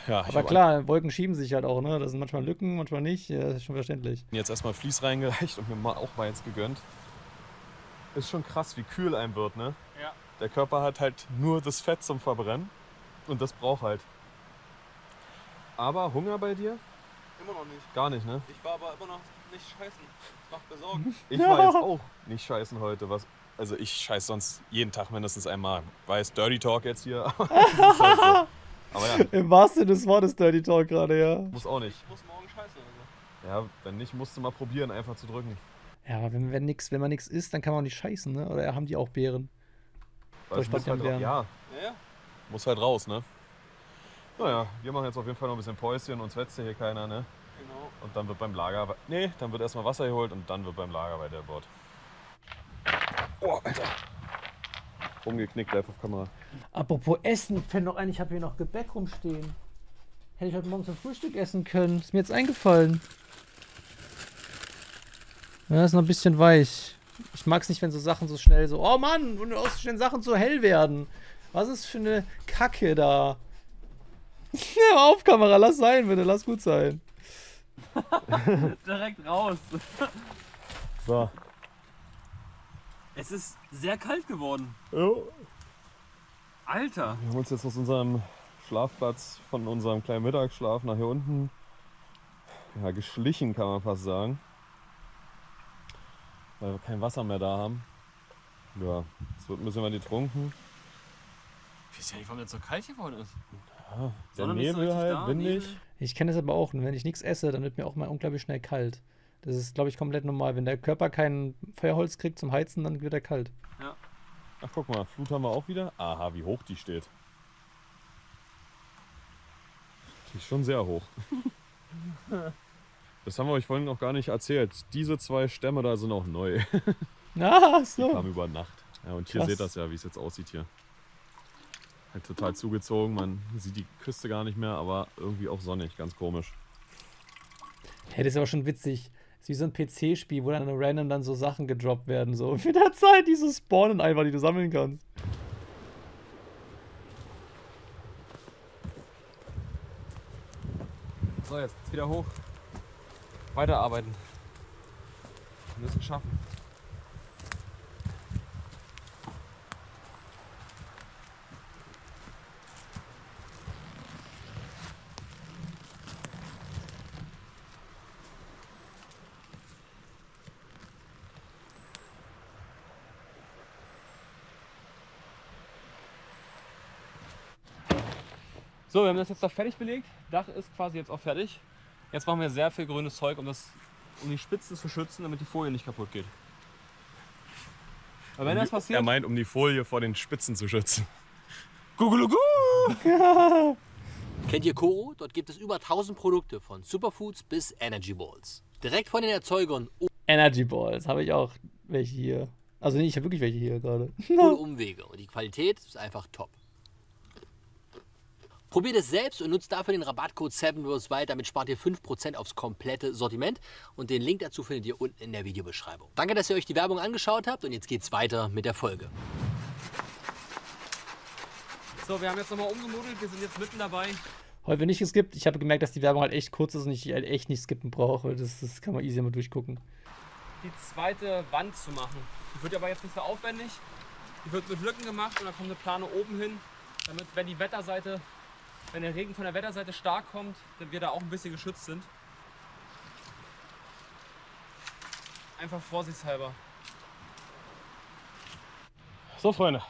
Ja, aber klar, Wolken schieben sich halt auch, ne? Das sind manchmal Lücken, manchmal nicht. Ja, das ist schon verständlich. Jetzt erstmal Vlies reingereicht und mir auch mal jetzt gegönnt. Ist schon krass, wie kühl einem wird, ne? Ja. Der Körper hat halt nur das Fett zum Verbrennen und das braucht halt. Aber Hunger bei dir? Immer noch nicht. Gar nicht, ne? Ich war aber immer noch nicht scheißen. Das macht mir Sorgen. Ich war jetzt auch nicht scheißen heute. Was? Also ich scheiß sonst jeden Tag mindestens einmal. Weiß, Dirty Talk jetzt hier. Aber ja. Im wahrsten Sinne des Wortes Dirty Talk gerade, ja. Muss auch nicht. Ich muss morgen scheißen. Also. Ja, wenn nicht, musst du mal probieren, einfach zu drücken. Ja, aber wenn man nichts isst, dann kann man auch nicht scheißen, ne? Oder haben die auch Beeren? Weißt, muss halt Beeren. Ja. Muss halt raus, ne? Naja, wir machen jetzt auf jeden Fall noch ein bisschen Päuschen, uns wetzt hier keiner, ne? Genau. Und dann wird beim Lager... Nee, dann wird erstmal Wasser geholt und dann wird beim Lager weiter gebaut. Oh, Alter. Umgeknickt, live auf Kamera. Apropos Essen, fällt noch ein, ich habe hier noch Gebäck rumstehen. Hätte ich heute Morgen zum Frühstück essen können. Ist mir jetzt eingefallen. Ja, ist noch ein bisschen weich. Ich mag es nicht, wenn so Sachen so schnell so... Oh Mann, wenn aus den Sachen so hell werden. Was ist für eine Kacke da? Auf Kamera, lass sein bitte, lass gut sein. Direkt raus. So. Es ist sehr kalt geworden. Jo. Alter. Wir haben uns jetzt aus unserem Schlafplatz von unserem kleinen Mittagsschlaf nach hier unten ja, geschlichen, kann man fast sagen. Weil wir kein Wasser mehr da haben. Ja, jetzt wird ein bisschen mal getrunken. Ich weiß ja nicht, warum jetzt so kalt geworden ist. Ja, der Nebel halt, da, windig. Ich kenne das aber auch. Und wenn ich nichts esse, dann wird mir auch mal unglaublich schnell kalt. Das ist, glaube ich, komplett normal. Wenn der Körper kein Feuerholz kriegt zum Heizen, dann wird er kalt. Ja. Ach, guck mal, Flut haben wir auch wieder. Aha, wie hoch die steht. Die ist schon sehr hoch. Das haben wir euch vorhin noch gar nicht erzählt. Diese zwei Stämme da sind auch neu. Ah, so. Die kamen über Nacht. Ja, und hier seht ihr das ja, wie es jetzt aussieht hier. Halt total zugezogen, man sieht die Küste gar nicht mehr, aber irgendwie auch sonnig, ganz komisch. Hey, das ist aber schon witzig. Das ist wie so ein PC-Spiel, wo dann random dann so Sachen gedroppt werden, so mit der Zeit, die so spawnen einfach, die du sammeln kannst. So, jetzt wieder hoch. Weiterarbeiten. Wir müssen es schaffen. So, wir haben das jetzt da fertig belegt. Dach ist quasi jetzt auch fertig. Jetzt machen wir sehr viel grünes Zeug, um die Spitzen zu schützen, damit die Folie nicht kaputt geht. Aber wenn das passiert... Er meint, um die Folie vor den Spitzen zu schützen. Gugulugu! Ja. Kennt ihr Koro? Dort gibt es über 1000 Produkte, von Superfoods bis Energy Balls. Direkt von den Erzeugern... Energy Balls, habe ich auch welche hier. Also nee, ich habe wirklich welche hier gerade. Ohne Umwege und die Qualität ist einfach top. Probiert es selbst und nutzt dafür den Rabattcode 7 vs. Wild, damit spart ihr 5% aufs komplette Sortiment und den Link dazu findet ihr unten in der Videobeschreibung. Danke, dass ihr euch die Werbung angeschaut habt und jetzt geht's weiter mit der Folge. So, wir haben jetzt nochmal umgemodelt, wir sind jetzt mitten dabei. Heute nicht geskippt, ich habe gemerkt, dass die Werbung halt echt kurz ist und ich halt echt nicht skippen brauche, das kann man easy mal durchgucken. Die zweite Wand zu machen, die wird aber jetzt nicht so aufwendig, die wird mit Lücken gemacht und dann kommt eine Plane oben hin, damit wenn die Wetterseite, wenn der Regen von der Wetterseite stark kommt, dann wir da auch ein bisschen geschützt sind. Einfach vorsichtshalber. So Freunde,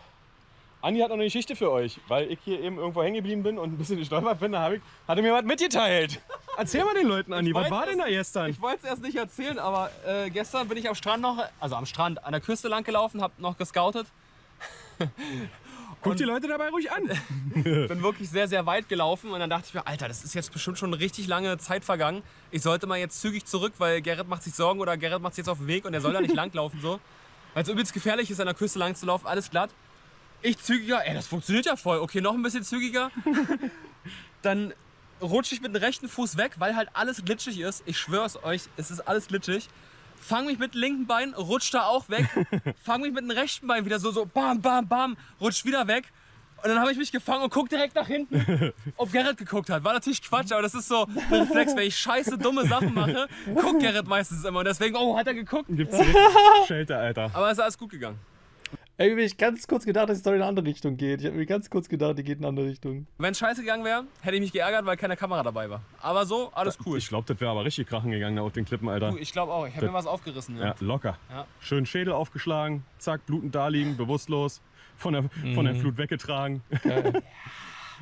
Andi hat noch eine Geschichte für euch, weil ich hier eben irgendwo hängen geblieben bin und ein bisschen gestolpert bin, da hat er mir was mitgeteilt. Erzähl mal den Leuten, Andi, was war denn da gestern? Ich wollte es erst nicht erzählen, aber gestern bin ich am Strand noch, also am Strand, an der Küste lang gelaufen, hab noch gescoutet. Guckt die Leute dabei ruhig an. Bin wirklich sehr, sehr weit gelaufen und dann dachte ich mir, Alter, das ist jetzt bestimmt schon eine richtig lange Zeit vergangen. Ich sollte mal jetzt zügig zurück, weil Gerrit macht sich Sorgen oder Gerrit macht sich jetzt auf den Weg und er soll da nicht langlaufen so. Weil es übelst gefährlich ist, an der Küste lang zu laufen, alles glatt. Ich zügiger, ey, das funktioniert ja voll. Okay, noch ein bisschen zügiger. Dann rutsche ich mit dem rechten Fuß weg, weil halt alles glitschig ist. Ich schwör's euch, es ist alles glitschig. Fang mich mit dem linken Bein, rutsch da auch weg. Fang mich mit dem rechten Bein wieder so bam, bam, bam, rutsch wieder weg. Und dann habe ich mich gefangen und guck direkt nach hinten, ob Gerrit geguckt hat. War natürlich Quatsch, aber das ist so ein Reflex, wenn ich scheiße dumme Sachen mache, guckt Gerrit meistens immer. Und deswegen, oh, hat er geguckt? Gibt's nicht. Schelte, Alter. Aber es ist alles gut gegangen. Ey, ich habe ganz kurz gedacht, dass die Story in eine andere Richtung geht. Ich habe mir ganz kurz gedacht, die geht in eine andere Richtung. Wenn es scheiße gegangen wäre, hätte ich mich geärgert, weil keine Kamera dabei war. Aber so, alles cool. Ich glaube, das wäre aber richtig krachen gegangen auf den Klippen, Alter. Ich glaube auch. Ich habe mir was aufgerissen. Ja, locker. Ja. Schön Schädel aufgeschlagen, zack, blutend da liegen, bewusstlos, von der Flut weggetragen. Geil.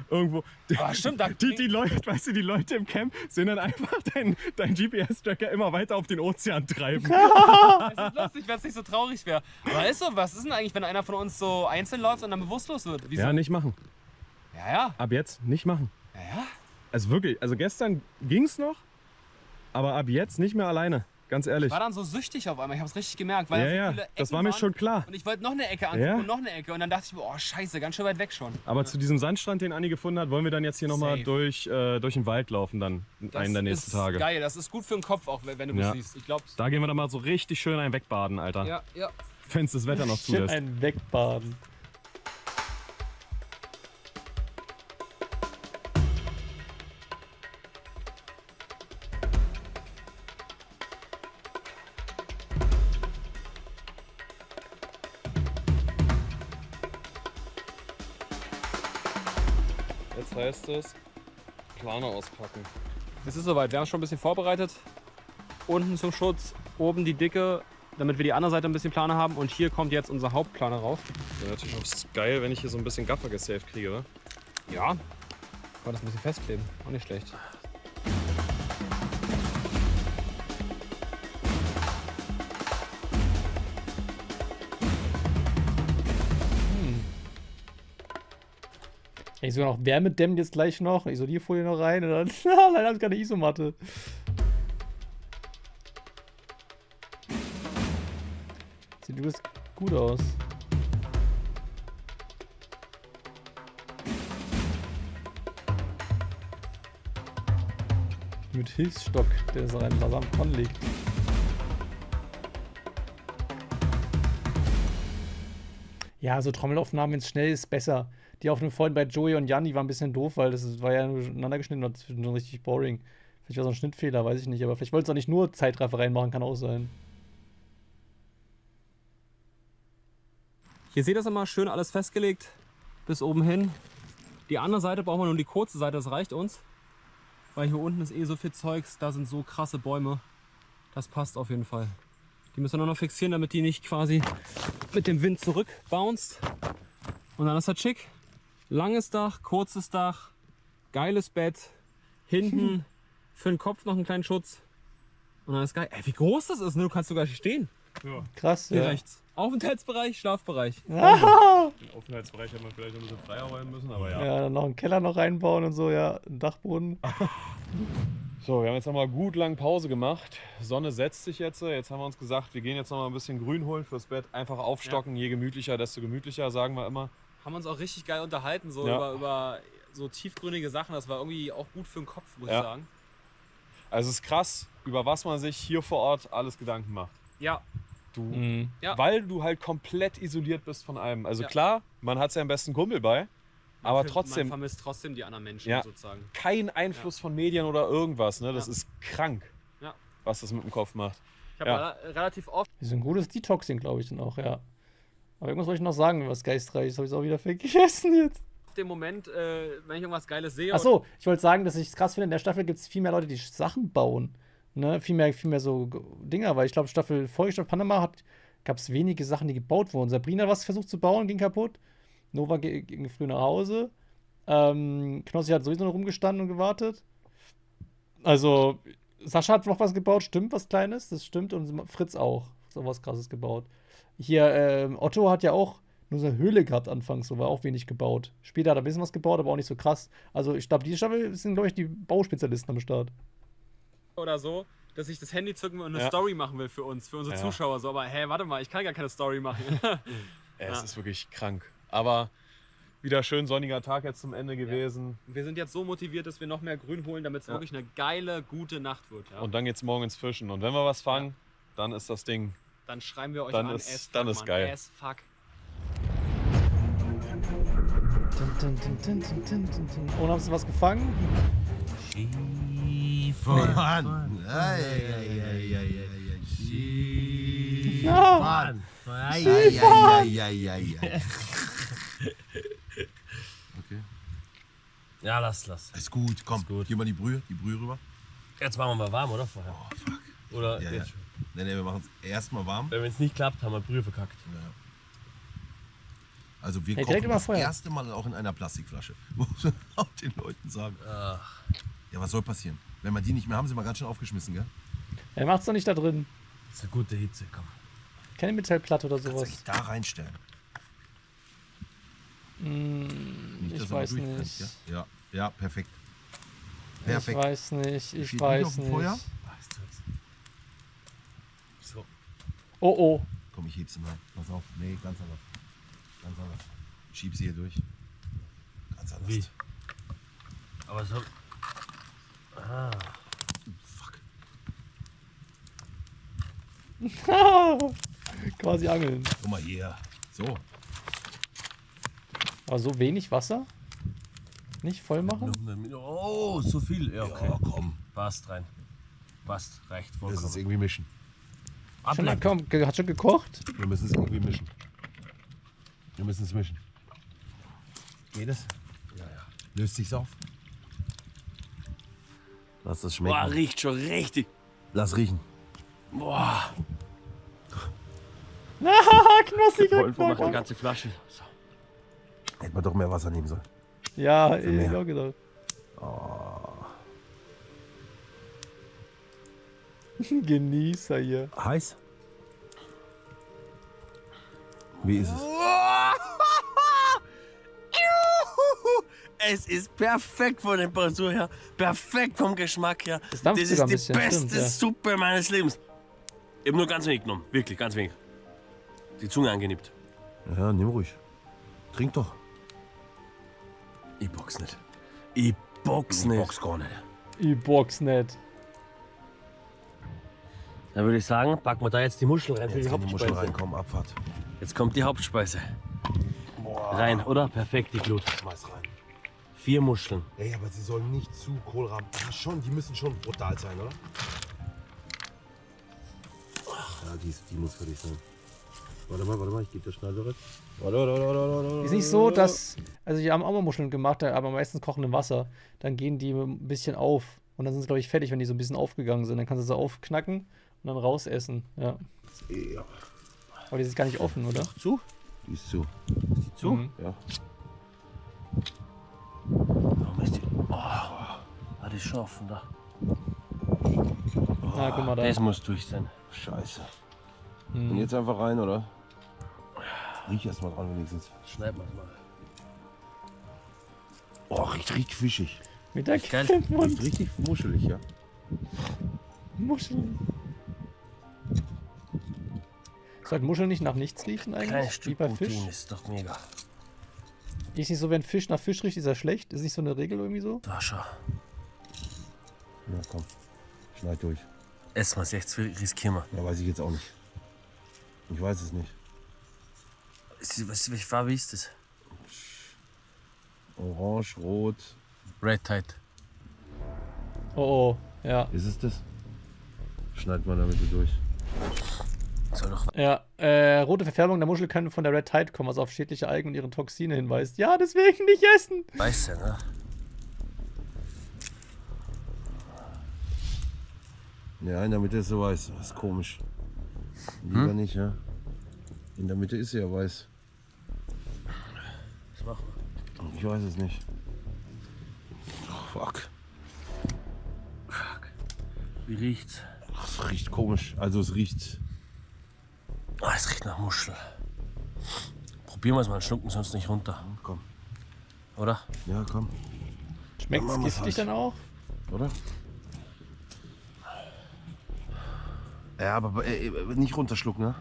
Irgendwo. Aber stimmt, die Leute, weißt du, die Leute im Camp sind dann einfach dein GPS-Tracker immer weiter auf den Ozean treiben. Es ist lustig, wenn es nicht so traurig wäre. Aber ist so, was ist denn eigentlich, wenn einer von uns so einzeln läuft und dann bewusstlos wird? Wieso? Ja, nicht machen. Ja, ja. Ab jetzt nicht machen. Ja, ja. Also wirklich, also gestern ging es noch, aber ab jetzt nicht mehr alleine. Ganz ehrlich. Ich war dann so süchtig auf einmal, ich habe es richtig gemerkt, weil ja, so viele Ecken das war mir waren schon klar. Und ich wollte noch eine Ecke angucken und noch eine Ecke und dann dachte ich mir, oh scheiße, ganz schön weit weg schon. Aber zu diesem Sandstrand, den Anni gefunden hat, wollen wir dann jetzt hier nochmal durch den Wald laufen dann einen der nächsten Tage. Das ist geil, das ist gut für den Kopf auch, wenn du das siehst, ich glaub's. Da gehen wir dann mal so richtig schön einen wegbaden, Alter. Ja, ja. Wenn's das Wetter noch zulässt. Einen wegbaden. Jetzt heißt es, Plane auspacken. Es ist soweit, wir haben schon ein bisschen vorbereitet. Unten zum Schutz, oben die dicke, damit wir die andere Seite ein bisschen Plane haben. Und hier kommt jetzt unsere Hauptplane rauf. Ja, natürlich auch geil, wenn ich hier so ein bisschen Gaffer gesaved kriege, oder? Ja, kann man das ein bisschen festkleben, auch nicht schlecht. Ich sogar noch Wärmedämmen jetzt gleich noch, Isolierfolie noch rein und dann, leider habe ich keine Isomatte. Sieht übrigens gut aus. Mit Hilfsstock, der so einen Wasser anlegt. Ja, so Trommelaufnahmen, wenn es schnell ist, besser. Die Aufnahmen vorhin bei Joey und Jan, die waren ein bisschen doof, weil das war ja ineinander geschnitten und das ist schon richtig boring. Vielleicht war so ein Schnittfehler, weiß ich nicht, aber vielleicht wollte es auch nicht nur Zeitraffer reinmachen, kann auch sein. Hier seht ihr das immer schön alles festgelegt, bis oben hin. Die andere Seite brauchen wir nur die kurze Seite, das reicht uns. Weil hier unten ist eh so viel Zeugs, da sind so krasse Bäume. Das passt auf jeden Fall. Die müssen wir nur noch fixieren, damit die nicht quasi mit dem Wind zurückbounced. Und dann ist das schick. Langes Dach, kurzes Dach, geiles Bett, hinten für den Kopf noch einen kleinen Schutz und dann ist geil. Ey, wie groß das ist, ne? Du kannst sogar stehen. Ja. Krass, ja. Rechts. Aufenthaltsbereich, Schlafbereich. Ah. Den Aufenthaltsbereich hätten wir vielleicht ein bisschen freier räumen müssen, aber ja. Ja, dann noch einen Keller noch reinbauen und so, ja, einen Dachboden. So, wir haben jetzt nochmal gut lang Pause gemacht. Sonne setzt sich jetzt. Jetzt haben wir uns gesagt, wir gehen jetzt nochmal ein bisschen Grün holen fürs Bett. Einfach aufstocken, ja. Je gemütlicher, desto gemütlicher, sagen wir immer. Haben uns auch richtig geil unterhalten, so ja. über so tiefgründige Sachen. Das war irgendwie auch gut für den Kopf, muss ich sagen. Also es ist krass, über was man sich hier vor Ort alles Gedanken macht. Ja. Weil du halt komplett isoliert bist von allem. Also klar, man hat seinen besten Kumpel bei. Aber trotzdem, man vermisst trotzdem die anderen Menschen sozusagen. Kein Einfluss von Medien oder irgendwas, ne? Das ist krank, was das mit dem Kopf macht. Ich habe relativ oft... Das ist ein gutes Detoxing, glaube ich, dann auch, ja. Aber irgendwas wollte ich noch sagen, was Geistreiches, habe ich auch wieder vergessen jetzt. Auf dem Moment, wenn ich irgendwas Geiles sehe... Achso, ich wollte sagen, dass ich es krass finde, in der Staffel gibt es viel mehr Leute, die Sachen bauen. Ne? Viel mehr so Dinger, weil ich glaube, Vorgestaffel Panama gab es wenige Sachen, die gebaut wurden. Sabrina hat was versucht zu bauen, ging kaputt. Nova ging früh nach Hause. Knossi hat sowieso noch rumgestanden und gewartet. Also, Sascha hat noch was gebaut, stimmt, was Kleines, das stimmt. Und Fritz auch, so was Krasses gebaut. Hier, Otto hat ja auch nur so eine Höhle gehabt anfangs, so war auch wenig gebaut. Später hat er ein bisschen was gebaut, aber auch nicht so krass. Also, ich glaube, diese Staffel sind, glaube ich, die Bauspezialisten am Start. Oder so, dass ich das Handy zücken und eine Story machen will für uns, für unsere Zuschauer. So, aber, hey, warte mal, ich kann gar keine Story machen. Es ist wirklich krank. Aber wieder schön sonniger Tag jetzt zum Ende gewesen. Wir sind jetzt so motiviert, dass wir noch mehr Grün holen, damit es wirklich eine geile, gute Nacht wird. Ja. Und dann geht's morgen ins Fischen. Und wenn wir was fangen, dann ist das Ding. Dann schreiben wir euch dann an. Dann ist geil. As fuck. Und haben Sie was gefangen? Skifahren. Skifahren. Okay. Ja, lass. Ist gut, komm. Ist gut. Gib mal die Brühe rüber. Jetzt machen wir mal warm, oder? Vorher. Oh, fuck. Oder? Ja, jetzt schon. Nee, wir machen es erstmal warm. Wenn es nicht klappt, haben wir Brühe verkackt. Ja. Also wir kochen das erste Mal auch in einer Plastikflasche. Muss man auch den Leuten sagen. Ach. Ja, was soll passieren? Wenn wir die nicht mehr haben, sind wir ganz schön aufgeschmissen, gell? Er macht's doch nicht da drin. Das ist eine gute Hitze, komm. Keine Metallplatte oder sowas. Kannst du da reinstellen. Nicht, ich weiß nicht. Ja, perfekt. Ich weiß nicht, Feuer? So. Oh. Komm, ich heb's mal. Pass auf. Nee, ganz anders. Schieb sie hier durch. Ganz anders. Wie? Aber so... Ah. Fuck. Quasi angeln. Guck mal hier. So. Aber so wenig Wasser? Nicht voll machen? Oh, so viel. Ja, okay. Ja, komm. Passt rein. Passt. Reicht. Wir müssen es irgendwie mischen. Hat schon gekocht? Wir müssen es irgendwie mischen. Geht es? Ja. Löst sich's auf? Lass das schmecken. Boah, riecht schon richtig. Lass riechen. Boah. Knossiger Knochen. Macht die ganze Flasche. So. Hätte man doch mehr Wasser nehmen sollen. Ja, ich hab auch gedacht. Oh. Genießer hier. Heiß? Wie ist es? Es ist perfekt von der Temperatur her, perfekt vom Geschmack her. Das ist die beste Suppe meines Lebens. Ich hab nur ganz wenig genommen, wirklich ganz wenig. Die Zunge angenippt. Ja, nimm ruhig. Trink doch. Ich box nicht. Ich box gar nicht. Dann würde ich sagen, packen wir da jetzt die Muschel rein. Jetzt kann die Muschel reinkommen, Abfahrt. Jetzt kommt die Hauptspeise. Boah. Rein, oder? Perfekt, die Glut. Schmeiß rein. 4 Muscheln. Ey, aber sie sollen nicht zu Kohlraben. Ja, schon, die müssen schon brutal sein, oder? Ach, ja, die muss fertig sein. Warte mal, ich gebe dir schnell zurück. Warte. Ist nicht so, dass. Also, wir haben auch mal Muscheln gemacht, aber meistens kochen im Wasser. Dann gehen die ein bisschen auf. Und dann sind sie, glaube ich, fertig, wenn die so ein bisschen aufgegangen sind. Dann kannst du sie aufknacken und dann rausessen. Ja. Aber die ist gar nicht offen, oder? Zu? Die ist zu. Ist die zu? Mhm. Ja. Warum ist die? Oh, war die schon offen da? Guck mal da. Das muss durch sein. Scheiße. Und jetzt einfach rein, oder? Riech erstmal dran wenigstens. Schneid mal. Oh, riecht richtig fischig. Mit der Kelle im Mund. Richtig muschelig, ja. Muschelig. Sollte Muscheln nicht nach nichts riechen eigentlich? Kleines Stück bei Fisch ist doch mega. Ist nicht so, wenn Fisch nach Fisch riecht, ist er schlecht? Ist nicht so eine Regel irgendwie so? Dascha. Ja, komm. Schneid durch. Ess mal, jetzt riskieren wir. Ja, weiß ich jetzt auch nicht. Ich weiß es nicht. Welche Farbe ist das? Orange, Rot. Red Tide. Oh, oh, ja. Ist es das? Schneid mal damit durch. Soll doch. Ja, rote Verfärbung der Muschel können von der Red Tide kommen, was auf schädliche Algen und ihren Toxine hinweist. Ja, deswegen nicht essen! Weißt du, ne? Ja, in der Mitte ist sie weiß. Das ist komisch. Lieber nicht, ja? In der Mitte ist sie ja weiß. Was machen wir? Ich weiß es nicht. Oh, fuck. Fuck. Wie riecht's? Ach, es riecht komisch. Also es riecht... Oh, es riecht nach Muschel. Probieren wir es mal, schlucken sonst nicht runter. Komm. Oder? Ja, komm. Schmeckt's giftig dann auch? Oder? Ja, aber nicht runterschlucken, ne?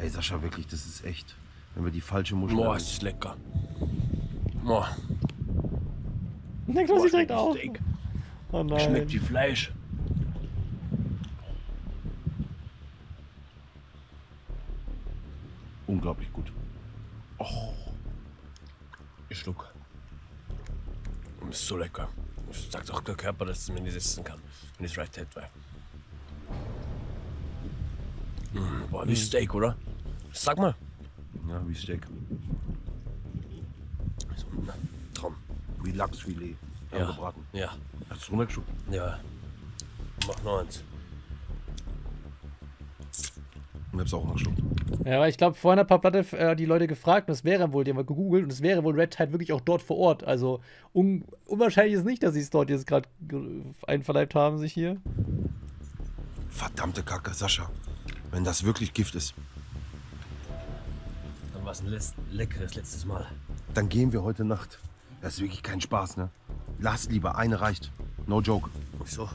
Ey, Sascha, wirklich, das ist echt. Wenn wir die falsche Muschel... Boah, ist das lecker. Boah. Na klar, sieht direkt auf. Oh nein. Schmeckt wie Fleisch. Unglaublich gut. Oh. Ich schluck. Und ist so lecker. Das sagt auch der Körper, dass es mir nicht sitzen kann, wenn ich es right hätte. Boah, wie Steak, oder? Sag mal. Ja, wie Steak. So, Traum. Wie Lachsfilet. Ja. Gebraten. Ja. Hast du runtergeschoben? Ja. Mach noch eins. Und hab's auch runtergeschoben. Ja, aber ich glaube, vorhin hat ein paar Platte die Leute gefragt und es wäre wohl, die haben wir gegoogelt und es wäre wohl Red Tide wirklich auch dort vor Ort. Also unwahrscheinlich ist nicht, dass sie es dort jetzt gerade einverleibt haben, sich hier. Verdammte Kacke, Sascha. Wenn das wirklich Gift ist. Dann war es ein leckeres letztes Mal. Dann gehen wir heute Nacht. Das ist wirklich kein Spaß, ne? Lass lieber, eine reicht. No joke. Wieso?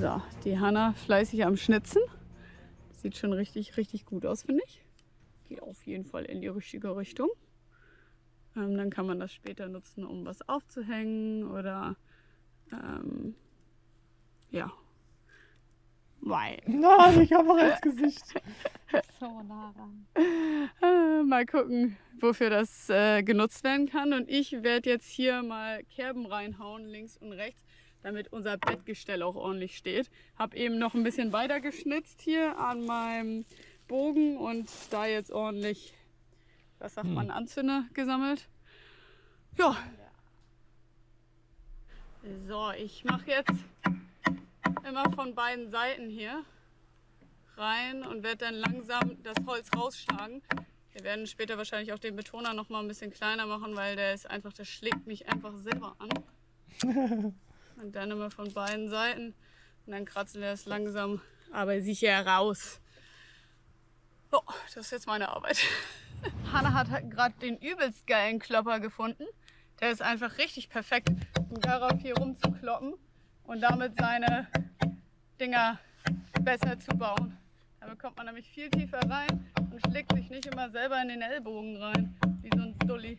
So, die Hanna fleißig am Schnitzen. Sieht schon richtig, richtig gut aus, finde ich. Geht auf jeden Fall in die richtige Richtung. Dann kann man das später nutzen, um was aufzuhängen oder ja. Nein. Nein, ich habe auch ins Gesicht. So nah ran. Mal gucken, wofür das genutzt werden kann. Und ich werde jetzt hier mal Kerben reinhauen, links und rechts, damit unser Bettgestell auch ordentlich steht. Habe eben noch ein bisschen weiter geschnitzt hier an meinem Bogen und da jetzt ordentlich... Was sagt man? Anzünder gesammelt. Ja. So, ich mache jetzt immer von beiden Seiten hier rein und werde dann langsam das Holz rausschlagen. Wir werden später wahrscheinlich auch den Betoner noch mal ein bisschen kleiner machen, weil der ist einfach, der schlägt mich einfach selber an. Und dann immer von beiden Seiten und dann kratzen wir das langsam, aber sicher raus. So, das ist jetzt meine Arbeit. Hanna hat gerade den übelst geilen Klopper gefunden. Der ist einfach richtig perfekt, um darauf hier rumzukloppen und damit seine Dinger besser zu bauen. Damit kommt man nämlich viel tiefer rein und schlägt sich nicht immer selber in den Ellbogen rein, wie so ein Dulli.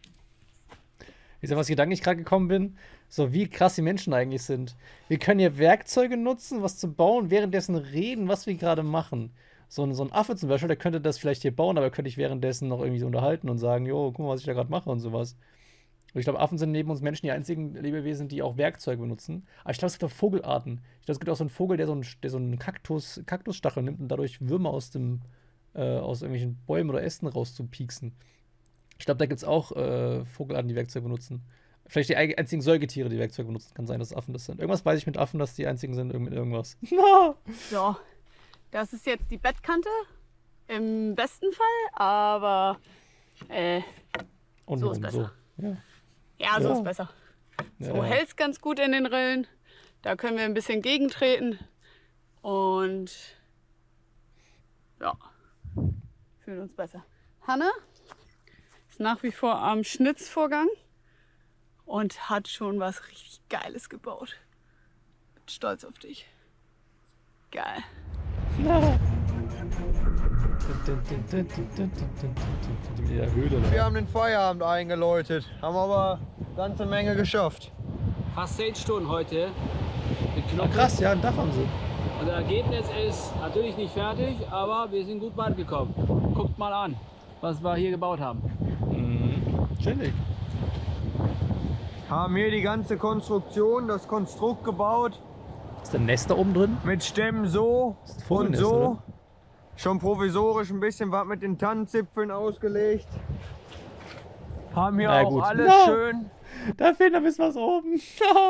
Wisst ihr, was gedanklich gerade gekommen bin? So wie krass die Menschen eigentlich sind. Wir können hier Werkzeuge nutzen, was zu bauen, währenddessen reden, was wir gerade machen. So ein Affe zum Beispiel, der könnte das vielleicht hier bauen, aber könnte ich währenddessen noch irgendwie so unterhalten und sagen, jo, guck mal, was ich da gerade mache und sowas. Und ich glaube, Affen sind neben uns Menschen die einzigen Lebewesen, die auch Werkzeuge benutzen. Aber ich glaube, es gibt auch Vogelarten. Ich glaube, es gibt auch so einen Vogel, der so einen Kaktusstachel nimmt und dadurch Würmer aus irgendwelchen Bäumen oder Ästen rauszupieksen. Ich glaube, da gibt es auch Vogelarten, die Werkzeuge benutzen. Vielleicht die einzigen Säugetiere, die Werkzeuge benutzen. Kann sein, dass Affen das sind. Irgendwas weiß ich mit Affen, dass die einzigen sind mit irgendwas. So. Das ist jetzt die Bettkante, im besten Fall, aber so ist besser. So. Ja, so ist besser. So hält es ganz gut in den Rillen. Da können wir ein bisschen gegentreten. Und ja, fühlen uns besser. Hanne ist nach wie vor am Schnitzvorgang und hat schon was richtig Geiles gebaut. Bin stolz auf dich. Geil. Wir haben den Feierabend eingeläutet, haben aber eine ganze Menge geschafft. Fast 10 Stunden heute. Mit krass, ja, ein Dach haben sie. Und das Ergebnis ist natürlich nicht fertig, aber wir sind gut weit gekommen. Guckt mal an, was wir hier gebaut haben. Chillig. Haben hier die ganze Konstruktion, das Konstrukt gebaut. Ist ein Nest da oben drin? Mit Stämmen so und so. Oder? Schon provisorisch ein bisschen was mit den Tannenzipfeln ausgelegt. Haben hier auch alles schön. Da fehlt noch ein bisschen was oben.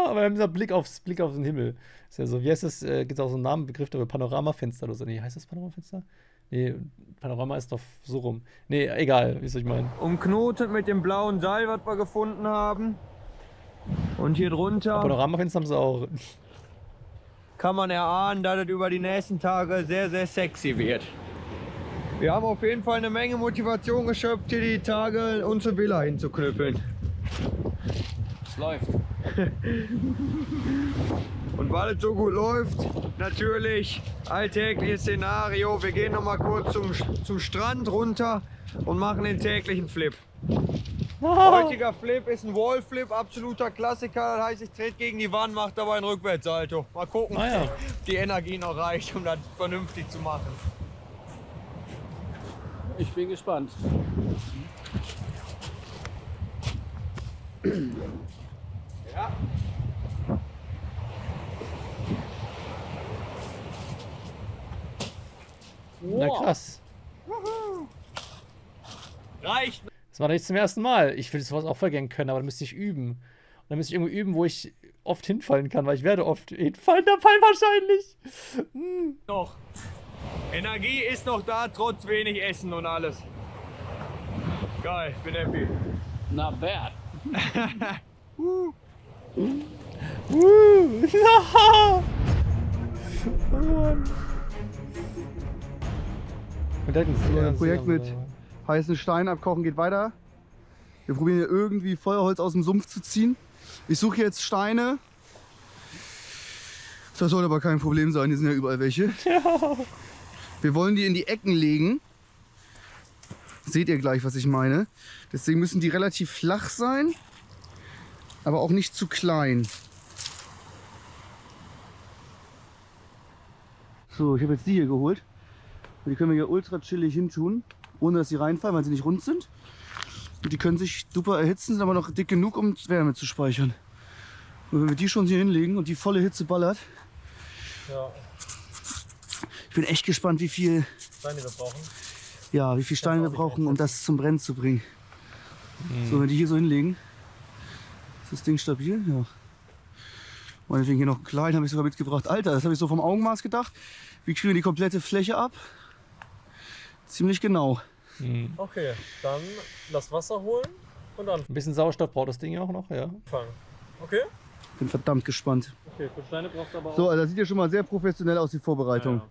Aber wir haben so Blick auf den Himmel. Ist ja so, wie heißt das? Gibt es auch so einen Namenbegriff dafür? Panoramafenster oder so? Nee, heißt das Panoramafenster? Nee, Panorama ist doch so rum. Nee, egal, wie soll ich meinen. Umknotet mit dem blauen Seil, was wir gefunden haben. Und hier drunter. Panoramafenster haben sie auch. Kann man erahnen, dass es über die nächsten Tage sehr, sehr sexy wird. Wir haben auf jeden Fall eine Menge Motivation geschöpft, hier die Tage unsere Villa hinzuknüppeln. Es läuft. Und weil es so gut läuft, natürlich alltägliches Szenario. Wir gehen noch mal kurz zum Strand runter und machen den täglichen Flip. Heutiger Flip ist ein Wallflip, absoluter Klassiker. Das heißt, ich trete gegen die Wand, mache dabei einen Rückwärtssalto. Mal gucken, ob die Energie noch reicht, um das vernünftig zu machen. Ich bin gespannt. Ja. Na krass. Reicht. Das war nicht zum ersten Mal. Ich will sowas auch voll gern können, aber dann müsste ich üben. Und dann müsste ich irgendwie üben, wo ich oft hinfallen kann, weil ich werde oft hinfallen dabei wahrscheinlich. Noch. Energie ist noch da, trotz wenig Essen und alles. Geil, ich bin happy. Na, bad. Das Projekt mit heißen Stein abkochen geht weiter. Wir probieren hier irgendwie Feuerholz aus dem Sumpf zu ziehen. Ich suche jetzt Steine. Das sollte aber kein Problem sein, hier sind ja überall welche. Wir wollen die in die Ecken legen. Seht ihr gleich, was ich meine. Deswegen müssen die relativ flach sein, aber auch nicht zu klein. So, ich habe jetzt die hier geholt. Und die können wir hier ultra chillig hintun, ohne dass sie reinfallen, weil sie nicht rund sind. Und die können sich super erhitzen, sind aber noch dick genug, um Wärme zu speichern. Und wenn wir die schon hier hinlegen und die volle Hitze ballert. Ja. Ich bin echt gespannt, wie viel Steine wir brauchen. Ja, wie viel Steine wir brauchen, um das zum Brennen zu bringen. So, wenn die hier so hinlegen. Ist das Ding stabil? Ja. Meinetwegen hier noch klein, habe ich sogar mitgebracht. Alter, das habe ich so vom Augenmaß gedacht. Wie kriegen wir die komplette Fläche ab? Ziemlich genau. Okay, dann lass Wasser holen und dann. Ein bisschen Sauerstoff braucht das Ding ja auch noch, ja. Okay? Bin verdammt gespannt. Okay, für Steine brauchst du aber auch. So, also das sieht ja schon mal sehr professionell aus, die Vorbereitung. Ja.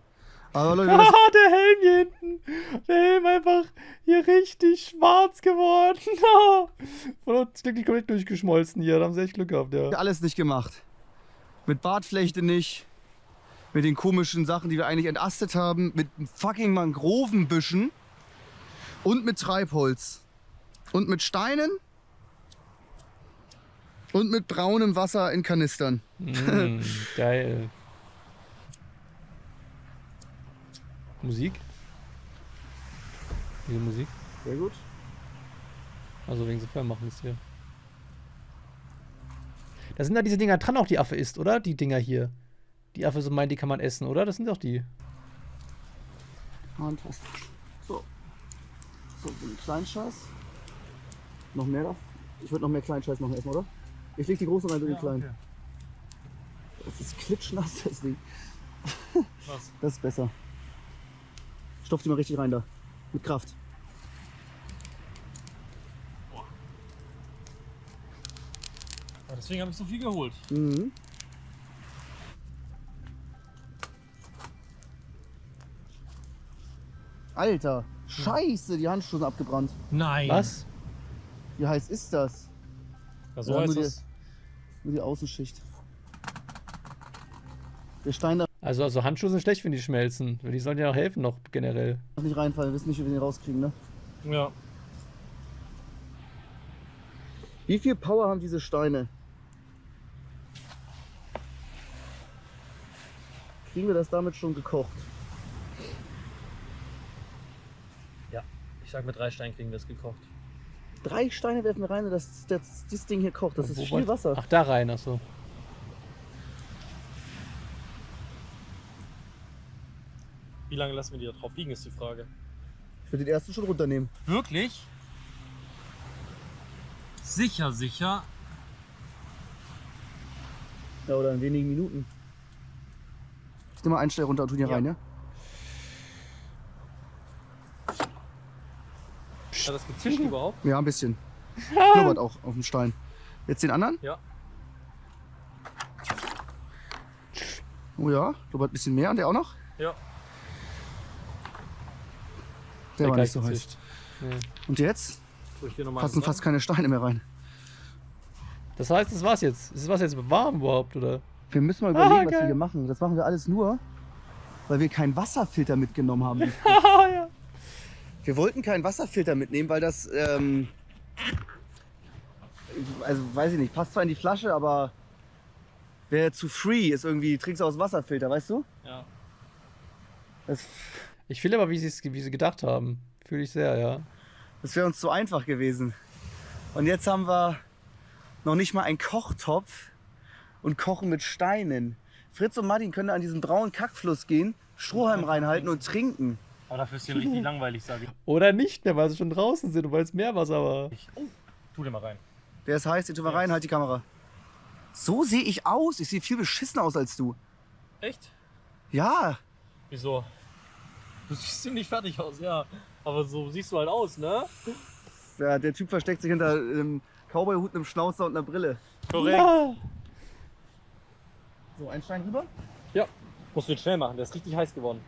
Aber Leute, der Helm hier hinten. Der Helm einfach hier richtig schwarz geworden. Stück die komplett durchgeschmolzen hier. Da haben sie echt Glück gehabt, ja. Alles nicht gemacht. Mit Bartflechte nicht. Mit den komischen Sachen, die wir eigentlich entastet haben. Mit fucking Mangrovenbüschen. Und mit Treibholz. Und mit Steinen. Und mit braunem Wasser in Kanistern. Geil. Musik. Diese Musik. Sehr gut. Also wegen so Feuer machen es hier. Da sind da diese Dinger dran, auch die Affe isst, oder? Die Dinger hier. Die Affe so meint, die kann man essen, oder? Das sind doch die. Fantastisch. So. So, ein Kleinscheiß. Noch mehr davon. Ich würde noch mehr Kleinscheiß machen essen, oder? Ich leg die großen rein, so die kleinen. Okay. Das ist klitschnass, das Ding. Was? Das ist besser. Stopf die mal richtig rein da. Mit Kraft. Ja, deswegen habe ich so viel geholt. Mhm. Alter, scheiße, die Handschuhe sind abgebrannt. Nein. Was? Wie heiß ist das? Ja, so heiß ist nur die Außenschicht. Der Stein da. Also Handschuhe sind schlecht, wenn die schmelzen. Die sollen ja auch helfen noch generell. Nicht reinfallen, wir wissen nicht, wie wir den rauskriegen, ne? Ja. Wie viel Power haben diese Steine? Kriegen wir das damit schon gekocht? Ja, ich sag mit 3 Steinen kriegen wir es gekocht. 3 Steine werfen wir rein, dass das Ding hier kocht. Das ist viel Wasser. Ach, da rein, achso. Wie lange lassen wir die da drauf liegen, ist die Frage. Ich würde den ersten schon runternehmen. Wirklich? Sicher, sicher. Ja, oder in wenigen Minuten. Ich nehme mal einen Stein runter und tu den rein, ja? Hat das gezischt überhaupt? Ja, ein bisschen. Blubbert auch auf dem Stein. Jetzt den anderen? Ja. Oh ja, blubbert ein bisschen mehr. Und der auch noch? Ja. Der war nicht so heiß. Nee. Und jetzt? Passen fast keine Steine mehr rein. Das heißt, das war's jetzt. Ist das jetzt warm überhaupt, oder? Wir müssen mal überlegen, was wir hier machen. Das machen wir alles nur, weil wir keinen Wasserfilter mitgenommen haben. Ja. Wir wollten keinen Wasserfilter mitnehmen, weil das, also weiß ich nicht, passt zwar in die Flasche, aber wäre zu free, ist irgendwie, trinkst du aus Wasserfilter, weißt du? Ja. Das, ich fühle aber, wie sie gedacht haben. Fühle ich sehr, ja. Das wäre uns zu einfach gewesen. Und jetzt haben wir noch nicht mal einen Kochtopf und kochen mit Steinen. Fritz und Martin können da an diesem braunen Kackfluss gehen, Strohhalm reinhalten und trinken. Aber dafür ist hier richtig langweilig, sage ich. Oder nicht mehr, weil sie schon draußen sind und weil es Meerwasser war. Oh, tu den mal rein. Der ist heiß, den tu mal rein, halt die Kamera. So sehe ich aus. Ich sehe viel beschissener aus als du. Echt? Ja. Wieso? Du siehst ziemlich fertig aus, ja. Aber so siehst du halt aus, ne? Ja, der Typ versteckt sich hinter einem Cowboy-Hut, einem Schnauzer und einer Brille. Korrekt. Ja. So, einen Stein rüber? Ja. Musst du jetzt schnell machen, der ist richtig heiß geworden.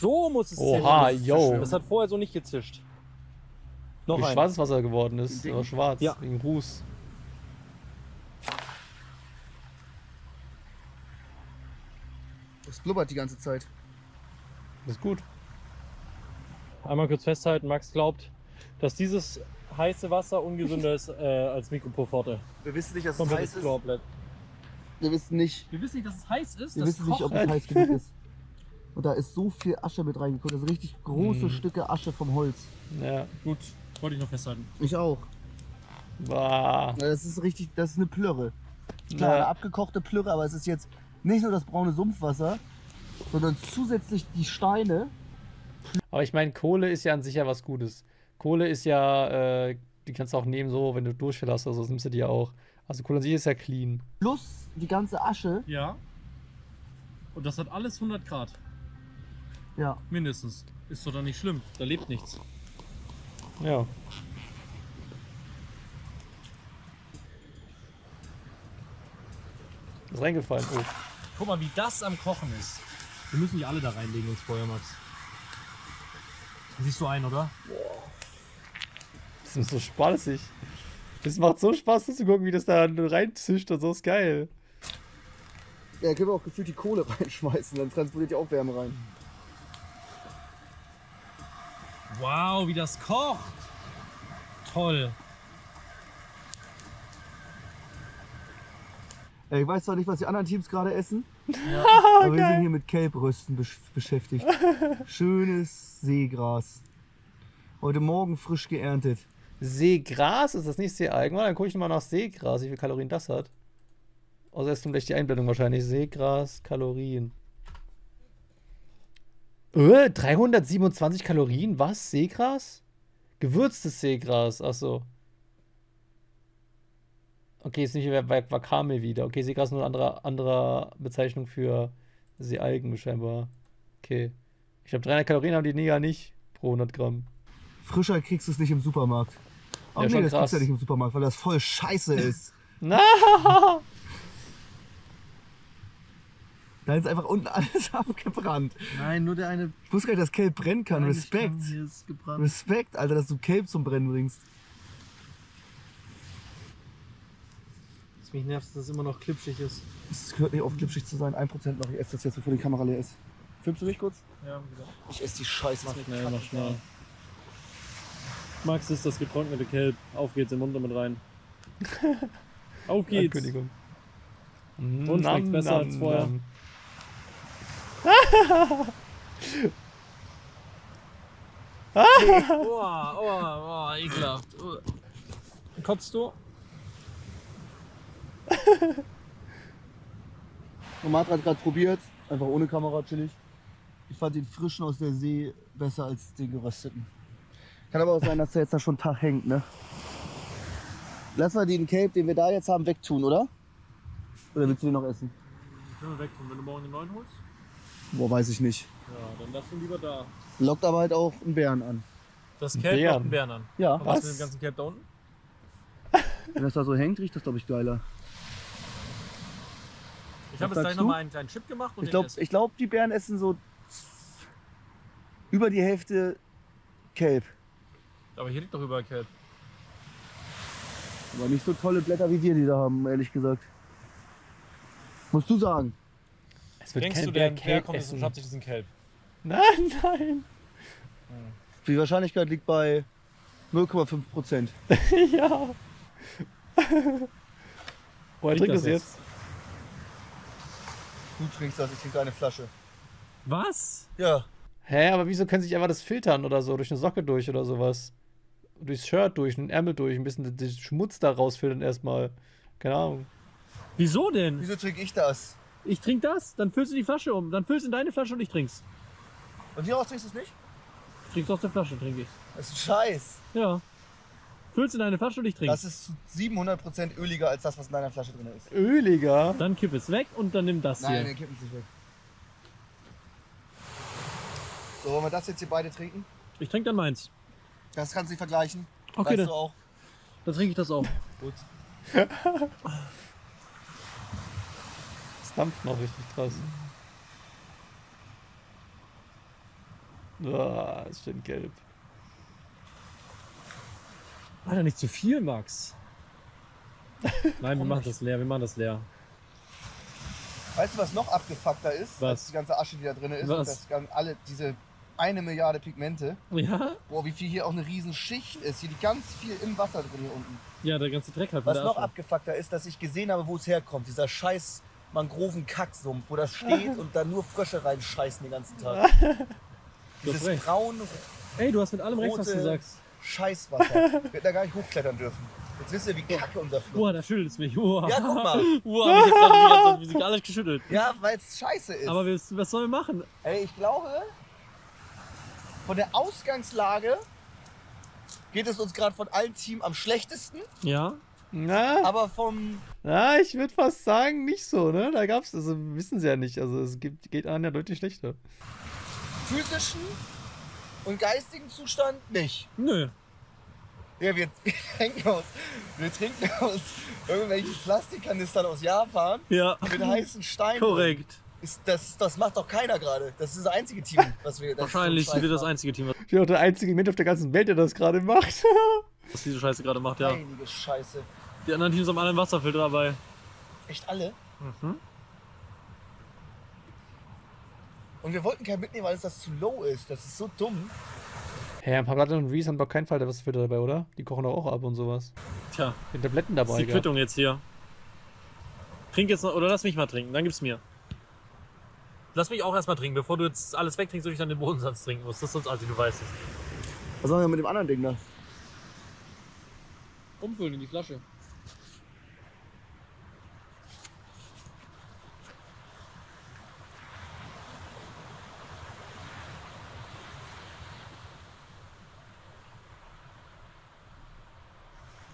So muss es zischen. Oha, yo. Das hat vorher so nicht gezischt. Noch ein. Wie schwarzes Wasser geworden ist. Oder schwarz, ja. Wegen Ruß. Das blubbert die ganze Zeit. Das ist gut. Einmal kurz festhalten, Max glaubt, dass dieses heiße Wasser ungesünder ist als Mikropulverforte. Wir wissen nicht, dass es heiß ist. Wir wissen nicht, dass es heiß ist. Wir wissen nicht, ob es heiß genug ist. Und da ist so viel Asche mit reingekommen. Das sind richtig große Stücke Asche vom Holz. Ja, gut. Wollte ich noch festhalten. Ich auch. Bah. Das ist richtig, das ist eine Plörre. Klar, eine abgekochte Plörre, aber es ist jetzt nicht nur das braune Sumpfwasser, sondern zusätzlich die Steine. Aber ich meine, Kohle ist ja an sich ja was Gutes. Kohle ist ja, die kannst du auch nehmen, so, wenn du Durchfall hast oder so, das nimmst du die ja auch. Also Kohle an sich ist ja clean. Plus die ganze Asche. Ja. Und das hat alles 100 Grad. Ja. Mindestens. Ist doch dann nicht schlimm. Da lebt nichts. Ja. Ist reingefallen. Oh. Guck mal, wie das am Kochen ist. Wir müssen die alle da reinlegen ins Feuer, Max. Siehst du ein, oder? Das ist so spaßig. Das macht so Spaß, das zu gucken, wie das da reinzischt und so, ist geil. Ja, da können wir auch gefühlt die Kohle reinschmeißen, dann transportiert die auch Wärme rein. Wow, wie das kocht! Toll! Ja, ich weiß zwar nicht, was die anderen Teams gerade essen. Ja. Aber wir sind hier mit Kälbrüsten beschäftigt. Schönes Seegras. Heute Morgen frisch geerntet. Seegras? Ist das nicht Seealgen? Dann gucke ich nochmal nach Seegras, wie viel Kalorien das hat. Außer erst vielleicht die Einblendung wahrscheinlich. Seegras, Kalorien. 327 Kalorien? Was? Seegras? Gewürztes Seegras, achso. Okay, jetzt nicht mehr bei Wakame wieder. Okay, Seegras ist nur eine andere Bezeichnung für Seealgen scheinbar. Okay. Ich glaube, 300 Kalorien haben die Neger nicht pro 100 Gramm. Frischer kriegst du es nicht im Supermarkt. Oh ja, nee, das gibt's ja nicht im Supermarkt, weil das voll scheiße ist. Na! Da ist einfach unten alles abgebrannt. Nein, nur der eine... Ich wusste gar nicht, dass Kelp brennen kann. Nein, Respekt. Hier ist gebrannt. Respekt, Alter, dass du Kelp zum Brennen bringst. Was mich nervt, dass es immer noch klipschig ist. Es gehört nicht auf, klipschig zu sein. 1% noch. Ich esse das jetzt, bevor die Kamera leer ist. Filmst du mich kurz? Ja, wieder. Ich esse die Scheiße. Mach schnell. Max ist das getrocknete Kelp. Auf geht's, im Mund damit rein. Auf geht's. Ankündigung. Und schmeckt besser als vorher. Oh, ekelhaft. Kotzt du? Nomad hat gerade probiert, einfach ohne Kamera, chillig. Ich fand den frischen aus der See besser als den gerösteten. Kann aber auch sein, dass der jetzt da schon einen Tag hängt, ne? Lass mal den Kelp, den wir da jetzt haben, wegtun, oder? Oder willst du den noch essen? Den können wir wegtun, wenn du morgen den neuen holst. Boah, weiß ich nicht. Ja, dann lass ihn lieber da. Lockt aber halt auch einen Bären an. Das Kelp lockt einen Bären an? Ja. Was ist mit dem ganzen Kelp da unten? Wenn das da so hängt, riecht das, glaube ich, geiler. Ich habe jetzt gleich nochmal einen kleinen Chip gemacht und ich glaube, die Bären essen so über die Hälfte Kelp. Aber hier liegt doch überall Kelp. Aber nicht so tolle Blätter wie wir, die da haben, ehrlich gesagt. Musst du sagen. Es wird denkst du, der Kelp kommt und schnappt sich diesen Kelp? Nein. Die Wahrscheinlichkeit liegt bei 0,5%. Ja. Woher trinkt das jetzt? Du trinkst das, ich trinke eine Flasche. Was? Ja. Hä, aber wieso können sie sich einfach das filtern oder so? Durch eine Socke durch oder sowas? Durchs Shirt durch, einen Ärmel durch, ein bisschen den Schmutz da rausfiltern erstmal. Keine Ahnung. Wieso denn? Wieso trinke ich das? Ich trinke das, dann füllst du die Flasche um. Dann füllst du in deine Flasche und ich trink's. Und hier auch trinkst du es nicht? Ich trink's aus der Flasche, trinke ich. Das ist ein Scheiß. Ja. Füllst in deine Flasche und ich trinke. Das ist 700% öliger als das, was in deiner Flasche drin ist. Öliger? Dann kipp es weg und dann nimm das hier. Nein, wir kippen es nicht weg. So, wollen wir das jetzt hier beide trinken? Ich trinke dann meins. Das kannst du nicht vergleichen. Okay, weißt dann. Du auch. Dann trinke ich das auch. Gut. Das dampft noch richtig krass. Oh, ist schön gelb. Alter, nicht zu viel, Max. Nein, wir machen das leer, wir machen das leer. Weißt du, was noch abgefuckter ist? Was? Als die ganze Asche, die da drin ist. Und das ganze, alle diese 1 Milliarde Pigmente. Ja? Boah, wie viel hier auch eine riesen Schicht ist. Hier liegt ganz viel im Wasser drin hier unten. Ja, der ganze Dreck halt. Was noch abgefuckter ist, dass ich gesehen habe, wo es herkommt. Dieser scheiß Mangroven-Kacksumpf, wo das steht und da nur Frösche reinscheißen den ganzen Tag. Dieses braune... Ey, du hast mit allem recht, was du sagst. Scheißwasser. Wir hätten da gar nicht hochklettern dürfen. Jetzt wisst ihr, wie kacke unser Fluss ist. Boah, da schüttelt es mich. Uah. Ja, guck mal. Uah, wir sind alles geschüttelt. Ja, weil es scheiße ist. Aber was sollen wir machen? Ey, ich glaube, von der Ausgangslage geht es uns gerade von allen Teams am schlechtesten. Ja. Na, aber vom... Na, ich würde fast sagen, nicht so, ne? Da gab's, also wissen sie ja nicht. Also es geht an der deutlich schlechter. Physischen... Und geistigen Zustand nicht. Nö. Ja, wir trinken aus irgendwelchen Plastikkanistern aus Japan. Ja. Mit heißen Steinen. Korrekt. Das macht doch keiner gerade. Das ist das einzige Team, was wir... Wahrscheinlich sind wir das einzige Team. Ich bin auch der einzige Mensch auf der ganzen Welt, der das gerade macht. Was diese Scheiße gerade macht, ja. Einige Scheiße. Die anderen Teams haben alle einen Wasserfilter dabei. Echt alle? Mhm. Und wir wollten keinen mitnehmen, weil das zu low ist. Das ist so dumm. Hä, ein paar Blatter und Reese haben doch keinen Fall da was für dabei, oder? Die kochen doch auch ab und sowas. Tja. Mit Tabletten dabei. Das ist die Quittung jetzt hier. Trink jetzt noch, oder lass mich mal trinken, dann gib's mir. Lass mich auch erstmal trinken. Bevor du jetzt alles wegtrinkst, würde ich dann den Bodensatz trinken musst. Das ist sonst alles, du weißt es. Was machen wir mit dem anderen Ding da? Umfüllen in die Flasche.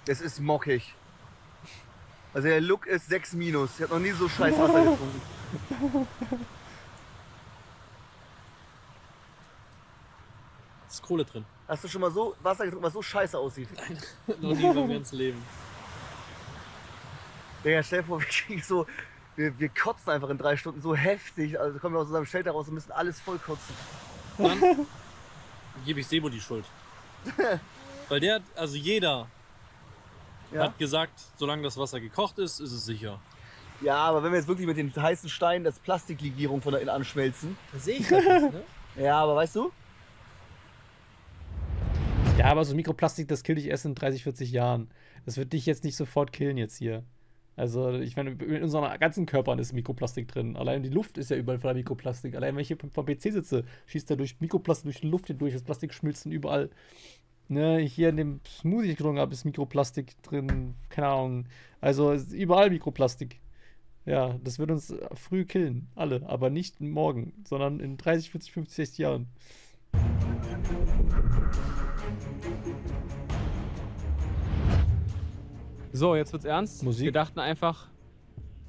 Es ist mockig. Also der Look ist 6-. Ich habe noch nie so scheiß Wasser getrunken. Ist Kohle drin. Hast du schon mal so Wasser getrunken, was so scheiße aussieht? Nein, noch nie in meinem ganzen Leben. Digga, stell dir vor, wir kotzen einfach in 3 Stunden so heftig. Also kommen wir aus unserem Shelter raus und müssen alles voll kotzen. Dann gebe ich Sebo die Schuld. Weil der, also jeder hat gesagt, solange das Wasser gekocht ist, ist es sicher. Ja, aber wenn wir jetzt wirklich mit den heißen Steinen das Plastiklegierung von da innen anschmelzen. Das sehe ich das nicht, ne? Ja, aber weißt du? Ja, aber so Mikroplastik, das killt dich erst in 30, 40 Jahren. Das wird dich jetzt nicht sofort killen jetzt hier. Also ich meine, in unseren ganzen Körpern ist Mikroplastik drin. Allein die Luft ist ja überall voller Mikroplastik. Allein wenn ich hier vom PC sitze, schießt da durch Mikroplastik durch die Luft hier durch. Das Plastik schmilzt dann überall. Ne, hier in dem Smoothie, den ich getrunken habe, ist Mikroplastik drin. Keine Ahnung. Also ist überall Mikroplastik. Ja, das wird uns früh killen. Alle. Aber nicht morgen, sondern in 30, 40, 50, 60 Jahren. So, jetzt wird's ernst. Musik. Wir dachten einfach,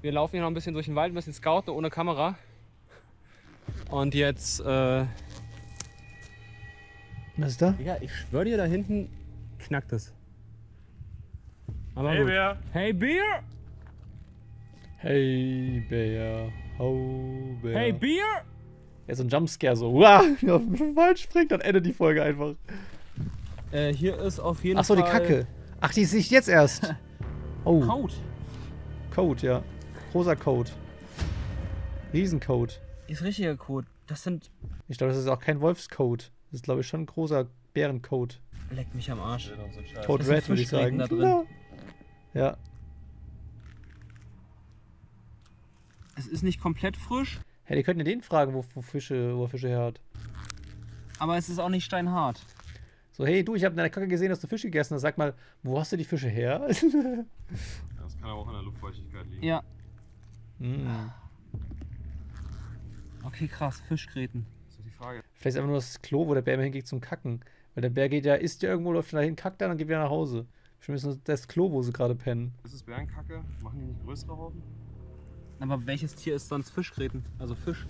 wir laufen hier noch ein bisschen durch den Wald, ein bisschen scouten ohne Kamera. Und jetzt, Was ist da? Digga, ich schwör dir, da hinten knackt es. Aber hey, gut. Bär! Hey, Bär! Hey, Bär! Ho, Bär! Hey, Bär! Ja, so ein Jumpscare, so, wow, auf den Wald springt, dann endet die Folge einfach. Hier ist auf jeden Fall... Achso, die Kacke! Ach, die sehe ich jetzt erst. Oh. Code. Code, ja. Rosa Code. Riesencode. Ist richtiger Code. Das sind... Ich glaube, das ist auch kein Wolfscode. Das ist, glaube ich, schon ein großer Bärencode. Leck mich am Arsch. Code Red, würde ich sagen. Da drin. Ja. Es ist nicht komplett frisch. Hey, die könnten ja den fragen, wo er Fische her hat. Aber es ist auch nicht steinhart. So, hey du, ich habe in deiner Kacke gesehen, dass du Fische gegessen hast. Sag mal, wo hast du die Fische her? Ja, das kann aber auch an der Luftfeuchtigkeit liegen. Ja. Mhm. Okay, krass, Fischgräten. Das ist die Frage. Vielleicht ist einfach nur das Klo, wo der Bär immer hingeht zum Kacken. Weil der Bär geht ja, isst ja irgendwo, läuft dahin, kackt dann und geht wieder nach Hause. Bestimmt ist nur das Klo, wo sie gerade pennen. Ist es Bärenkacke? Machen die nicht größere Haufen? Aber welches Tier ist sonst Fischgräten? Also Fisch.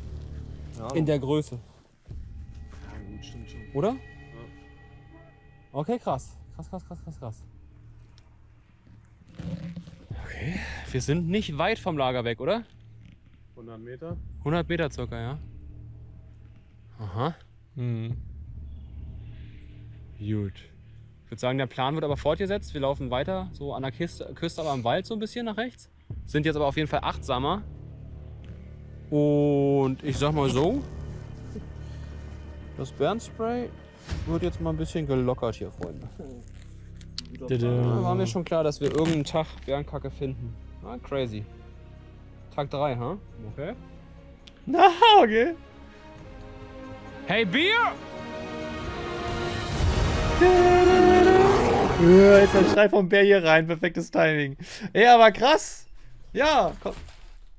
Ja, in der Größe. Ja, gut, stimmt schon. Oder? Okay, krass. Krass, krass, krass, krass, krass. Okay, wir sind nicht weit vom Lager weg, oder? 100 Meter? 100 Meter circa, ja. Aha. Hm. Gut. Ich würde sagen, der Plan wird aber fortgesetzt. Wir laufen weiter, so an der Küste, aber am Wald so ein bisschen nach rechts. Sind jetzt aber auf jeden Fall achtsamer. Und ich sag mal so, das Bärenspray wird jetzt mal ein bisschen gelockert hier, Freunde. Da war mir schon klar, dass wir irgendeinen Tag Bärenkacke finden. Na, crazy. Tag 3, ha? Okay. Na, okay. Hey, Bier! Jetzt ein Schrei vom Bär hier rein. Perfektes Timing. Ey, aber krass. Ja,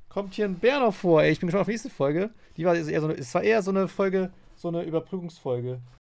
kommt hier ein Bär noch vor. Ey, ich bin gespannt auf die nächste Folge. Die war eher so eine Folge, so eine Überprüfungsfolge.